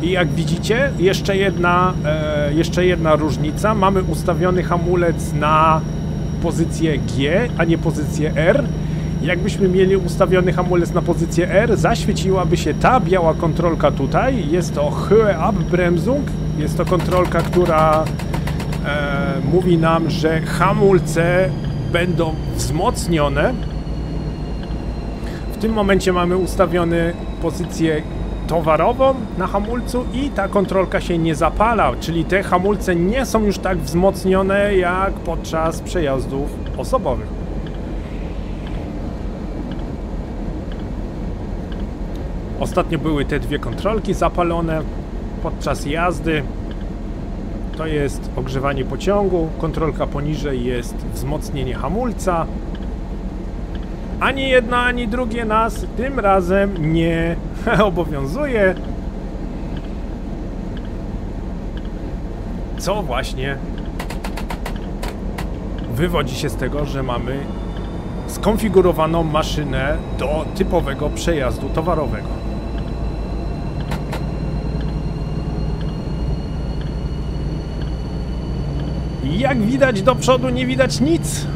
I jak widzicie, jeszcze jedna, e, jeszcze jedna różnica. Mamy ustawiony hamulec na pozycję G, a nie pozycję R. Jakbyśmy mieli ustawiony hamulec na pozycję R, zaświeciłaby się ta biała kontrolka tutaj. Jest to Höhe-Abbremsung. Jest to kontrolka, która e, mówi nam, że hamulce będą wzmocnione. W tym momencie mamy ustawiony pozycję towarową na hamulcu i ta kontrolka się nie zapala, czyli te hamulce nie są już tak wzmocnione jak podczas przejazdów osobowych. Ostatnio były te dwie kontrolki zapalone podczas jazdy. To jest ogrzewanie pociągu, kontrolka poniżej jest wzmocnienie hamulca. Ani jedno, ani drugie nas tym razem nie obowiązuje. Co właśnie wywodzi się z tego, że mamy skonfigurowaną maszynę do typowego przejazdu towarowego. Jak widać, do przodu nie widać nic.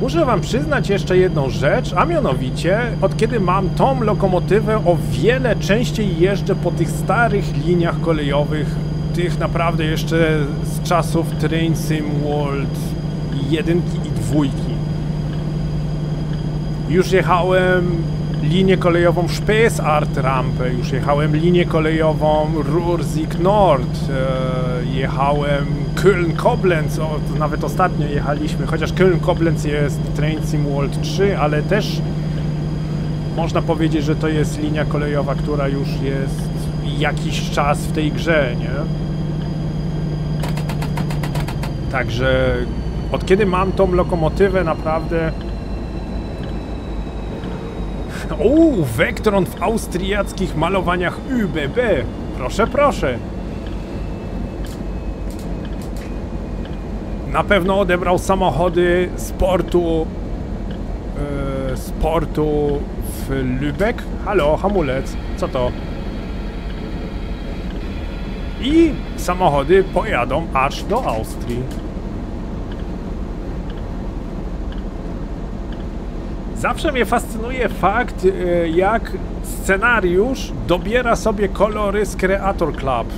Muszę wam przyznać jeszcze jedną rzecz, a mianowicie, od kiedy mam tą lokomotywę, o wiele częściej jeżdżę po tych starych liniach kolejowych, tych naprawdę jeszcze z czasów Train Sim World jeden i dwa. Już jechałem linię kolejową Spessart-Rampe, już jechałem linię kolejową Ruhrsig Nord, jechałem Köln-Koblenz, nawet ostatnio jechaliśmy, chociaż Köln-Koblenz jest Train Sim World trzy, ale też można powiedzieć, że to jest linia kolejowa, która już jest jakiś czas w tej grze, nie? Także od kiedy mam tą lokomotywę, naprawdę... O, Vektron w austriackich malowaniach U B B. Proszę, proszę. Na pewno odebrał samochody z portu, yy, z portu w Lübeck. Halo, hamulec, co to? I samochody pojadą aż do Austrii. Zawsze mnie fascynuje fakt, jak scenariusz dobiera sobie kolory z Creator Club.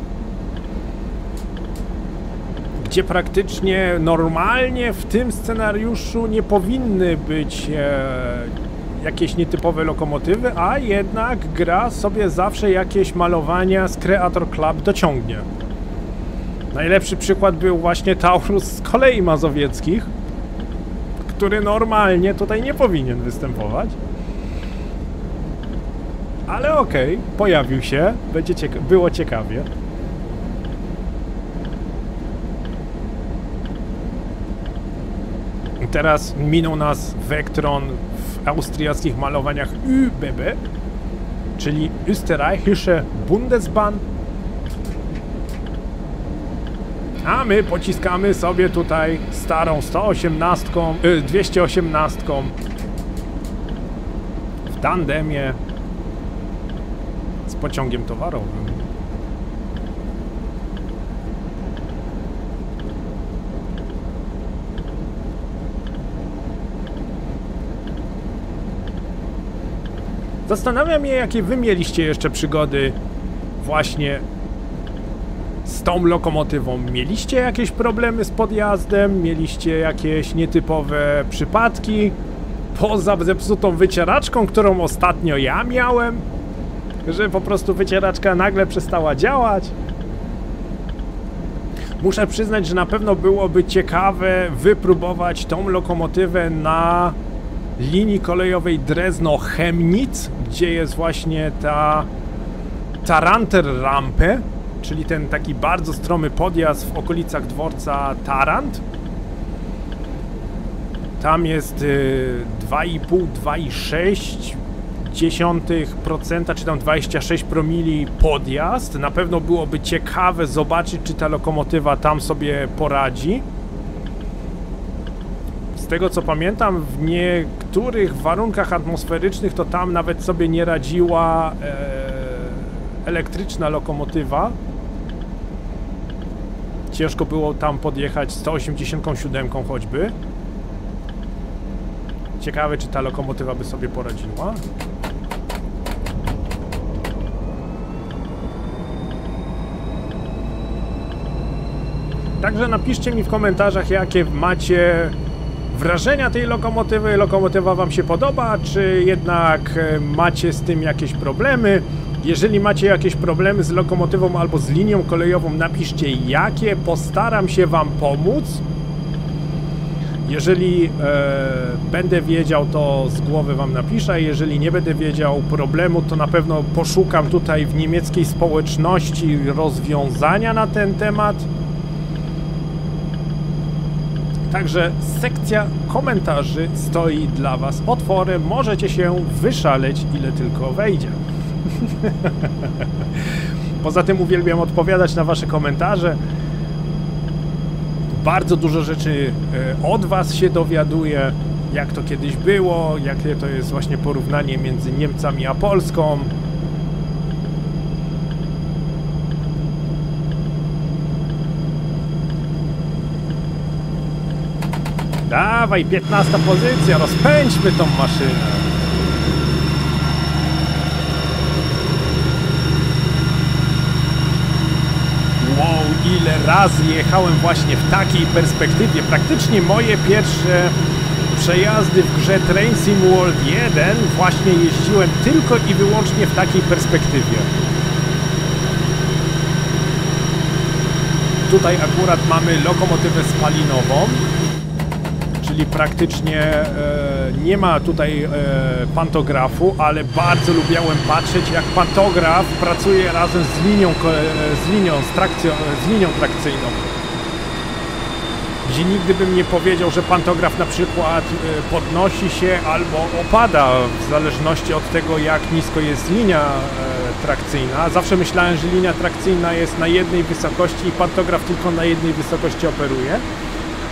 Gdzie praktycznie normalnie w tym scenariuszu nie powinny być e, jakieś nietypowe lokomotywy, a jednak gra sobie zawsze jakieś malowania z Creator Club dociągnie. Najlepszy przykład był właśnie Taurus z Kolei Mazowieckich, który normalnie tutaj nie powinien występować. Ale okej, okay, pojawił się, będzie cieka- było ciekawie. Teraz minął nas Vektron w austriackich malowaniach U B B, czyli Österreichische Bundesbahn. A my pociskamy sobie tutaj starą sto osiemnastką, yy, dwieście osiemnastką w tandemie z pociągiem towarowym. Zastanawiam się, jakie wy mieliście jeszcze przygody właśnie z tą lokomotywą. Mieliście jakieś problemy z podjazdem? Mieliście jakieś nietypowe przypadki? Poza zepsutą wycieraczką, którą ostatnio ja miałem, że po prostu wycieraczka nagle przestała działać. Muszę przyznać, że na pewno byłoby ciekawe wypróbować tą lokomotywę na linii kolejowej Drezno-Chemnitz, gdzie jest właśnie ta Taranter Rampe, czyli ten taki bardzo stromy podjazd w okolicach dworca Tarant. Tam jest dwa i pół do dwóch i sześciu dziesiątych procent, czy tam dwadzieścia sześć promili podjazd. Na pewno byłoby ciekawe zobaczyć, czy ta lokomotywa tam sobie poradzi. Z tego co pamiętam, w niektórych warunkach atmosferycznych to tam nawet sobie nie radziła e, elektryczna lokomotywa. Ciężko było tam podjechać sto osiemdziesiąt siedem choćby. Ciekawe, czy ta lokomotywa by sobie poradziła. Także napiszcie mi w komentarzach, jakie macie wrażenia tej lokomotywy. Lokomotywa wam się podoba, czy jednak macie z tym jakieś problemy? Jeżeli macie jakieś problemy z lokomotywą albo z linią kolejową, napiszcie jakie, postaram się wam pomóc. Jeżeli e, będę wiedział, to z głowy wam napiszę, jeżeli nie będę wiedział problemu, to na pewno poszukam tutaj w niemieckiej społeczności rozwiązania na ten temat. Także sekcja komentarzy stoi dla was otworem. Możecie się wyszaleć, ile tylko wejdzie. Poza tym uwielbiam odpowiadać na wasze komentarze. Bardzo dużo rzeczy od was się dowiaduję, jak to kiedyś było, jakie to jest właśnie porównanie między Niemcami a Polską. Dawaj, piętnasta pozycja, rozpędźmy tą maszynę. Wow, ile razy jechałem właśnie w takiej perspektywie. Praktycznie moje pierwsze przejazdy w grze Train Sim World jeden właśnie jeździłem tylko i wyłącznie w takiej perspektywie. Tutaj akurat mamy lokomotywę spalinową. Czyli praktycznie e, nie ma tutaj e, pantografu, ale bardzo lubiałem patrzeć, jak pantograf pracuje razem z linią, z linią, z trakcją, z linią trakcyjną. Gdzie nigdy bym nie powiedział, że pantograf na przykład e, podnosi się albo opada, w zależności od tego, jak nisko jest linia e, trakcyjna. Zawsze myślałem, że linia trakcyjna jest na jednej wysokości i pantograf tylko na jednej wysokości operuje.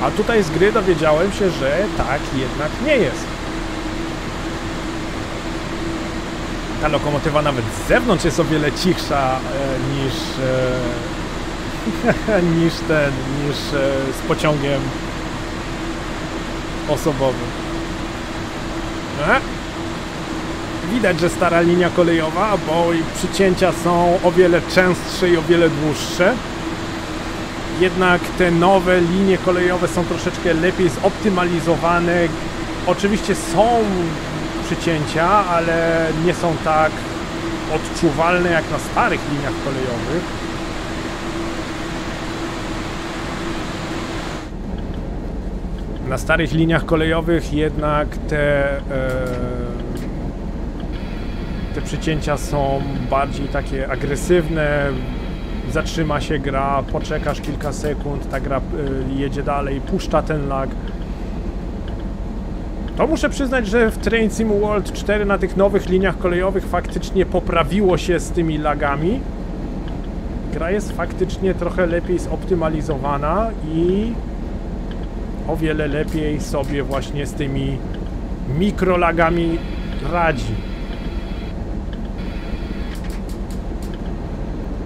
A tutaj z gry dowiedziałem się, że tak jednak nie jest. Ta lokomotywa nawet z zewnątrz jest o wiele cichsza e, niż, e, niż ten, niż e, z pociągiem osobowym. E? Widać, że stara linia kolejowa, bo i przycięcia są o wiele częstsze i o wiele dłuższe. Jednak te nowe linie kolejowe są troszeczkę lepiej zoptymalizowane. Oczywiście są przycięcia, ale nie są tak odczuwalne jak na starych liniach kolejowych. Na starych liniach kolejowych jednak te, e, te przycięcia są bardziej takie agresywne. Zatrzyma się gra, poczekasz kilka sekund, ta gra y, jedzie dalej, puszcza ten lag. To muszę przyznać, że w Train Sim World cztery na tych nowych liniach kolejowych faktycznie poprawiło się z tymi lagami. Gra jest faktycznie trochę lepiej zoptymalizowana i o wiele lepiej sobie właśnie z tymi mikrolagami radzi.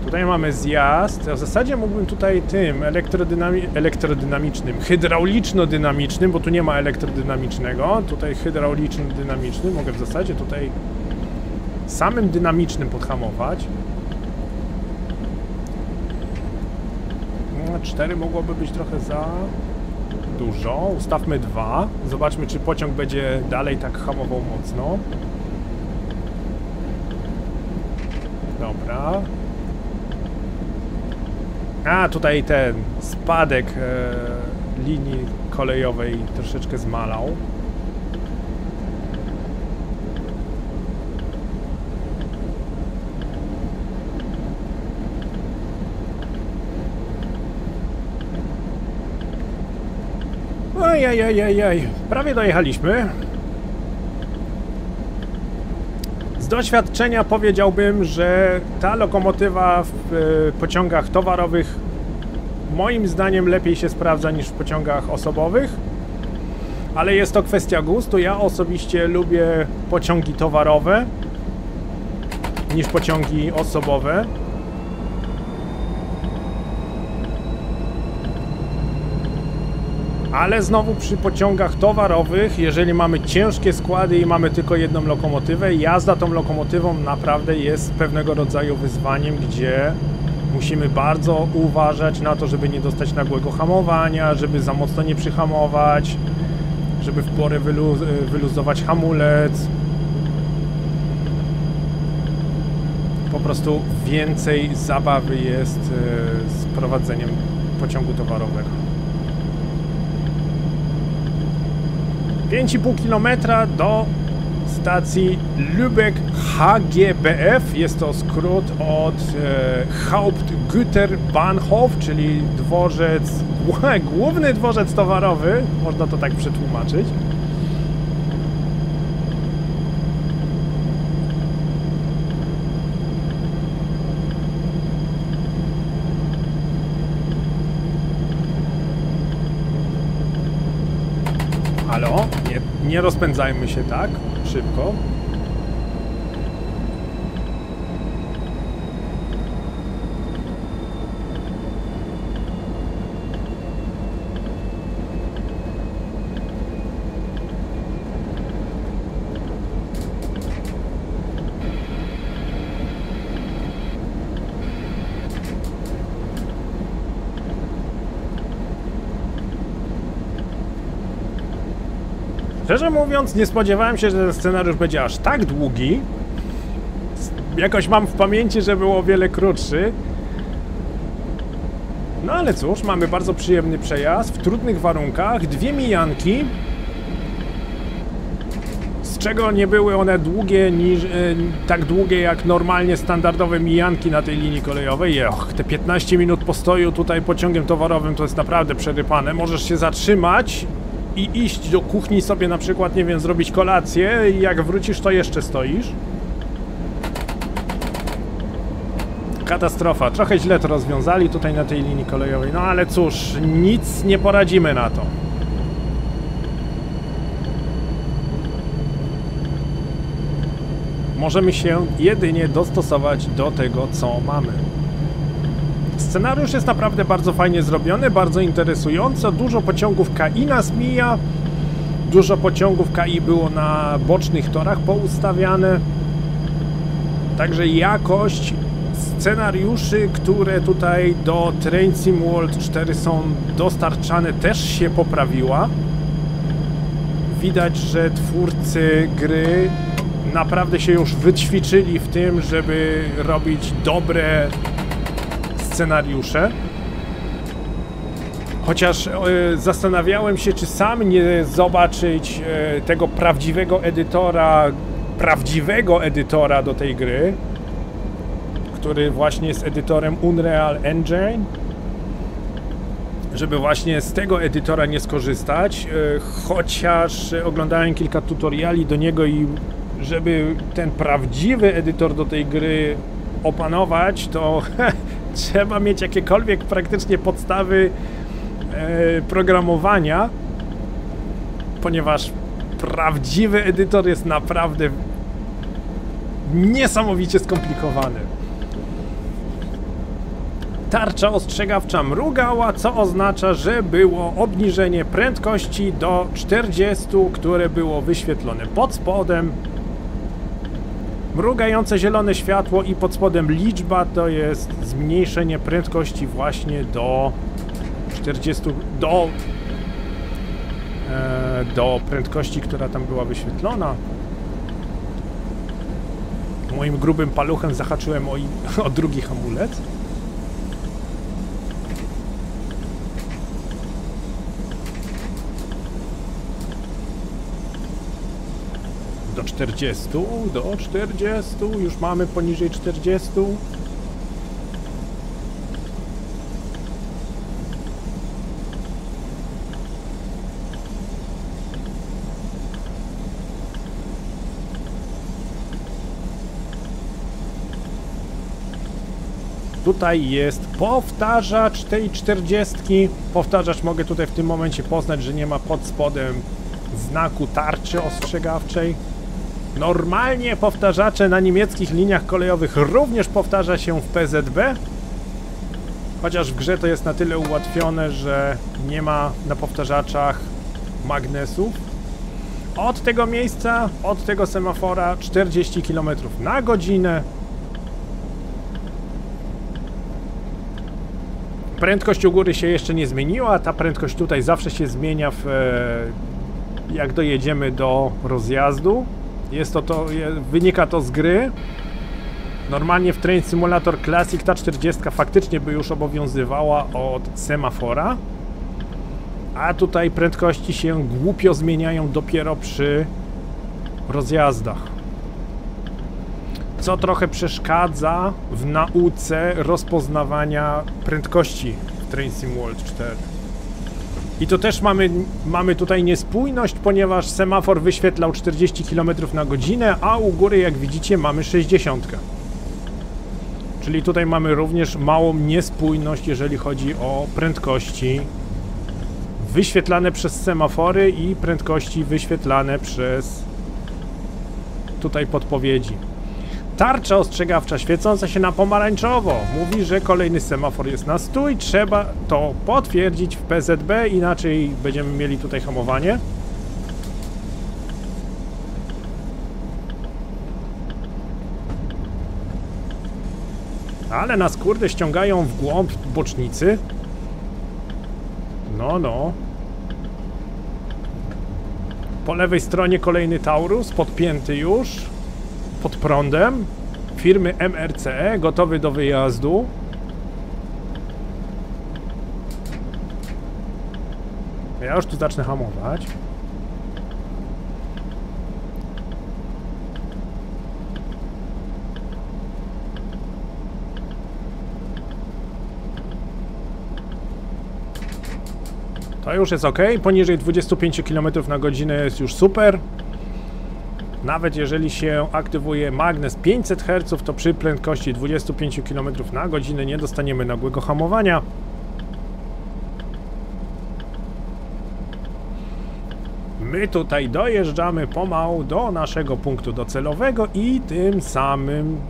Tutaj mamy zjazd, w zasadzie mógłbym tutaj tym elektrodynami elektrodynamicznym, hydrauliczno-dynamicznym, bo tu nie ma elektrodynamicznego, tutaj hydrauliczno-dynamiczny, mogę w zasadzie tutaj samym dynamicznym podhamować. cztery mogłoby być trochę za dużo, ustawmy dwa, zobaczmy czy pociąg będzie dalej tak hamował mocno. Dobra. A, tutaj ten spadek e, linii kolejowej troszeczkę zmalał. Ojajajajaj, prawie dojechaliśmy. Z doświadczenia powiedziałbym, że ta lokomotywa w y, pociągach towarowych moim zdaniem lepiej się sprawdza niż w pociągach osobowych, ale jest to kwestia gustu. Ja osobiście lubię pociągi towarowe niż pociągi osobowe. Ale znowu przy pociągach towarowych, jeżeli mamy ciężkie składy i mamy tylko jedną lokomotywę, jazda tą lokomotywą naprawdę jest pewnego rodzaju wyzwaniem, gdzie musimy bardzo uważać na to, żeby nie dostać nagłego hamowania, żeby za mocno nie przyhamować, żeby w porę wylu wyluzować hamulec. Po prostu więcej zabawy jest z prowadzeniem pociągu towarowego. pięć i pół kilometra do stacji Lübeck H G B F. Jest to skrót od e, Hauptgüterbahnhof, czyli dworzec, główny dworzec towarowy. Można to tak przetłumaczyć. Halo? Nie, nie rozpędzajmy się tak szybko. Szczerze mówiąc, nie spodziewałem się, że ten scenariusz będzie aż tak długi. Jakoś mam w pamięci, że był o wiele krótszy. No ale cóż, mamy bardzo przyjemny przejazd w trudnych warunkach. Dwie mijanki, z czego nie były one długie niż, e, tak długie jak normalnie standardowe mijanki na tej linii kolejowej. Och, te piętnaście minut postoju tutaj pociągiem towarowym to jest naprawdę przerypane. Możesz się zatrzymać i iść do kuchni sobie na przykład, nie wiem, zrobić kolację i jak wrócisz, to jeszcze stoisz. katastrofa. Trochę źle to rozwiązali tutaj na tej linii kolejowej, no ale cóż, nic nie poradzimy na to. Możemy się jedynie dostosować do tego, co mamy. Scenariusz jest naprawdę bardzo fajnie zrobiony, bardzo interesująco. Dużo pociągów K I nas mija. Dużo pociągów K I było na bocznych torach poustawiane. Także jakość scenariuszy, które tutaj do Train Sim World cztery są dostarczane, też się poprawiła. Widać, że twórcy gry naprawdę się już wyćwiczyli w tym, żeby robić dobre scenariusze. Chociaż e, zastanawiałem się, czy sam nie zobaczyć e, tego prawdziwego edytora, prawdziwego edytora do tej gry, który właśnie jest edytorem Unreal Engine, żeby właśnie z tego edytora nie skorzystać, e, chociaż oglądałem kilka tutoriali do niego i żeby ten prawdziwy edytor do tej gry opanować, to trzeba mieć jakiekolwiek praktycznie podstawy e, programowania, ponieważ prawdziwy edytor jest naprawdę niesamowicie skomplikowany. Tarcza ostrzegawcza mrugała, co oznacza, że było obniżenie prędkości do czterdziestu, które było wyświetlone pod spodem. Mrugające zielone światło i pod spodem liczba to jest zmniejszenie prędkości właśnie do czterdziestu, do, e, do prędkości, która tam była wyświetlona. Moim grubym paluchem zahaczyłem o, o drugi hamulec. Do czterdziestu, do czterdziestu, już mamy poniżej czterdziestu. Tutaj jest powtarzacz tej czterdziestki. Powtarzacz mogę tutaj w tym momencie poznać, że nie ma pod spodem znaku tarczy ostrzegawczej. Normalnie powtarzacze na niemieckich liniach kolejowych również powtarza się w P Z B, chociaż w grze to jest na tyle ułatwione, że nie ma na powtarzaczach magnesów. Od tego miejsca, od tego semafora czterdzieści kilometrów na godzinę. Prędkość u góry się jeszcze nie zmieniła, ta prędkość tutaj zawsze się zmienia w, jak dojedziemy do rozjazdu. Jest to, to, wynika to z gry. Normalnie w Train Simulator Classic ta czterdziestka faktycznie by już obowiązywała od semafora. A tutaj prędkości się głupio zmieniają dopiero przy rozjazdach. Co trochę przeszkadza w nauce rozpoznawania prędkości w Train Sim World cztery. I to też mamy, mamy tutaj niespójność, ponieważ semafor wyświetlał czterdzieści kilometrów na godzinę, a u góry, jak widzicie, mamy sześćdziesiąt. Czyli tutaj mamy również małą niespójność, jeżeli chodzi o prędkości wyświetlane przez semafory i prędkości wyświetlane przez tutaj podpowiedzi. Tarcza ostrzegawcza świecąca się na pomarańczowo mówi, że kolejny semafor jest na stój. Trzeba to potwierdzić w P Z B, inaczej będziemy mieli tutaj hamowanie. Ale nas kurde ściągają w głąb bocznicy. No, no. Po lewej stronie kolejny Taurus, podpięty już. Pod prądem firmy M R C E, gotowy do wyjazdu. Ja już tu zacznę hamować. To już jest ok, poniżej dwudziestu pięciu kilometrów na godzinę jest już super. Nawet jeżeli się aktywuje magnes pięćset herców, to przy prędkości dwudziestu pięciu kilometrów na godzinę nie dostaniemy nagłego hamowania. My tutaj dojeżdżamy pomału do naszego punktu docelowego i tym samym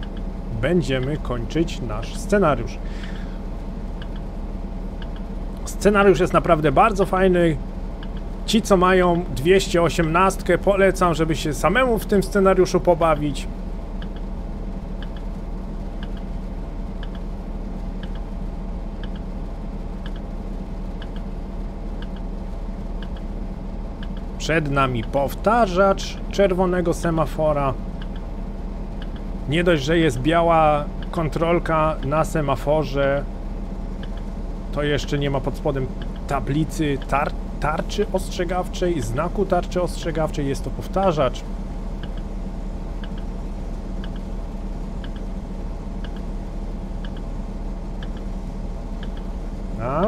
będziemy kończyć nasz scenariusz. Scenariusz jest naprawdę bardzo fajny. Ci, co mają dwieście osiemnastkę, polecam, żeby się samemu w tym scenariuszu pobawić. Przed nami powtarzacz czerwonego semafora. Nie dość, że jest biała kontrolka na semaforze, to jeszcze nie ma pod spodem tablicy tar tarczy ostrzegawczej, znaku tarczy ostrzegawczej, jest to powtarzacz.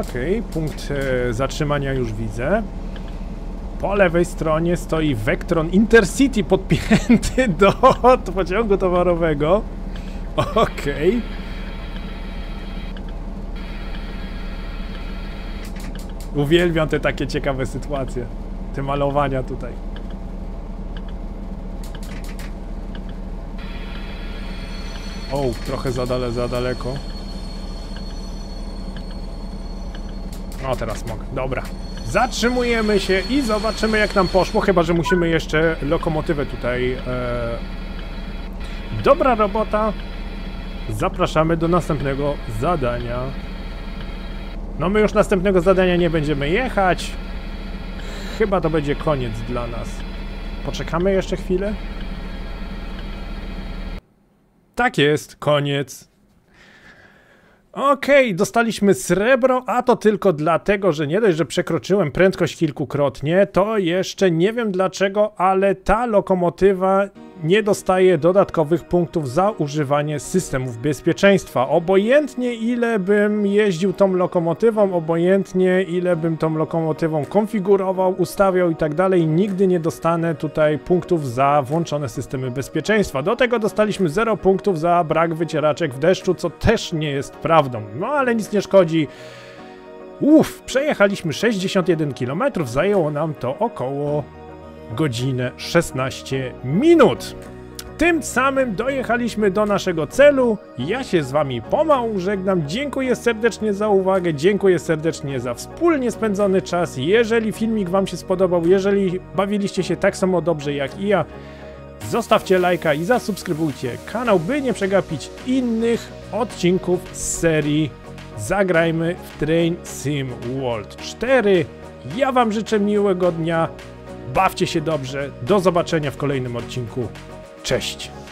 Okej, okay, punkt e, zatrzymania już widzę. Po lewej stronie stoi Vektron Intercity podpięty do pociągu towarowego. Okej. Okay. Uwielbiam te takie ciekawe sytuacje, te malowania tutaj. O, trochę za, dale, za daleko. No, teraz mogę. Dobra. Zatrzymujemy się i zobaczymy, jak nam poszło, chyba że musimy jeszcze lokomotywę tutaj... Eee... Dobra robota. Zapraszamy do następnego zadania. No my już następnego zadania nie będziemy jechać. Chyba to będzie koniec dla nas. Poczekamy jeszcze chwilę. Tak jest, koniec. Okej, okay, dostaliśmy srebro, a to tylko dlatego, że nie dość, że przekroczyłem prędkość kilkukrotnie, to jeszcze nie wiem dlaczego, ale ta lokomotywa nie dostaje dodatkowych punktów za używanie systemów bezpieczeństwa. Obojętnie ile bym jeździł tą lokomotywą, obojętnie ile bym tą lokomotywą konfigurował, ustawiał i tak dalej, nigdy nie dostanę tutaj punktów za włączone systemy bezpieczeństwa. Do tego dostaliśmy zero punktów za brak wycieraczek w deszczu, co też nie jest prawdą. No ale nic nie szkodzi. Uff, przejechaliśmy sześćdziesiąt jeden kilometrów, zajęło nam to około godzinę szesnaście minut. Tym samym dojechaliśmy do naszego celu. Ja się z wami pomału żegnam. Dziękuję serdecznie za uwagę. Dziękuję serdecznie za wspólnie spędzony czas. Jeżeli filmik wam się spodobał, jeżeli bawiliście się tak samo dobrze jak i ja, zostawcie lajka i zasubskrybujcie kanał, by nie przegapić innych odcinków z serii Zagrajmy w Train Sim World cztery. Ja wam życzę miłego dnia. Bawcie się dobrze, do zobaczenia w kolejnym odcinku. Cześć!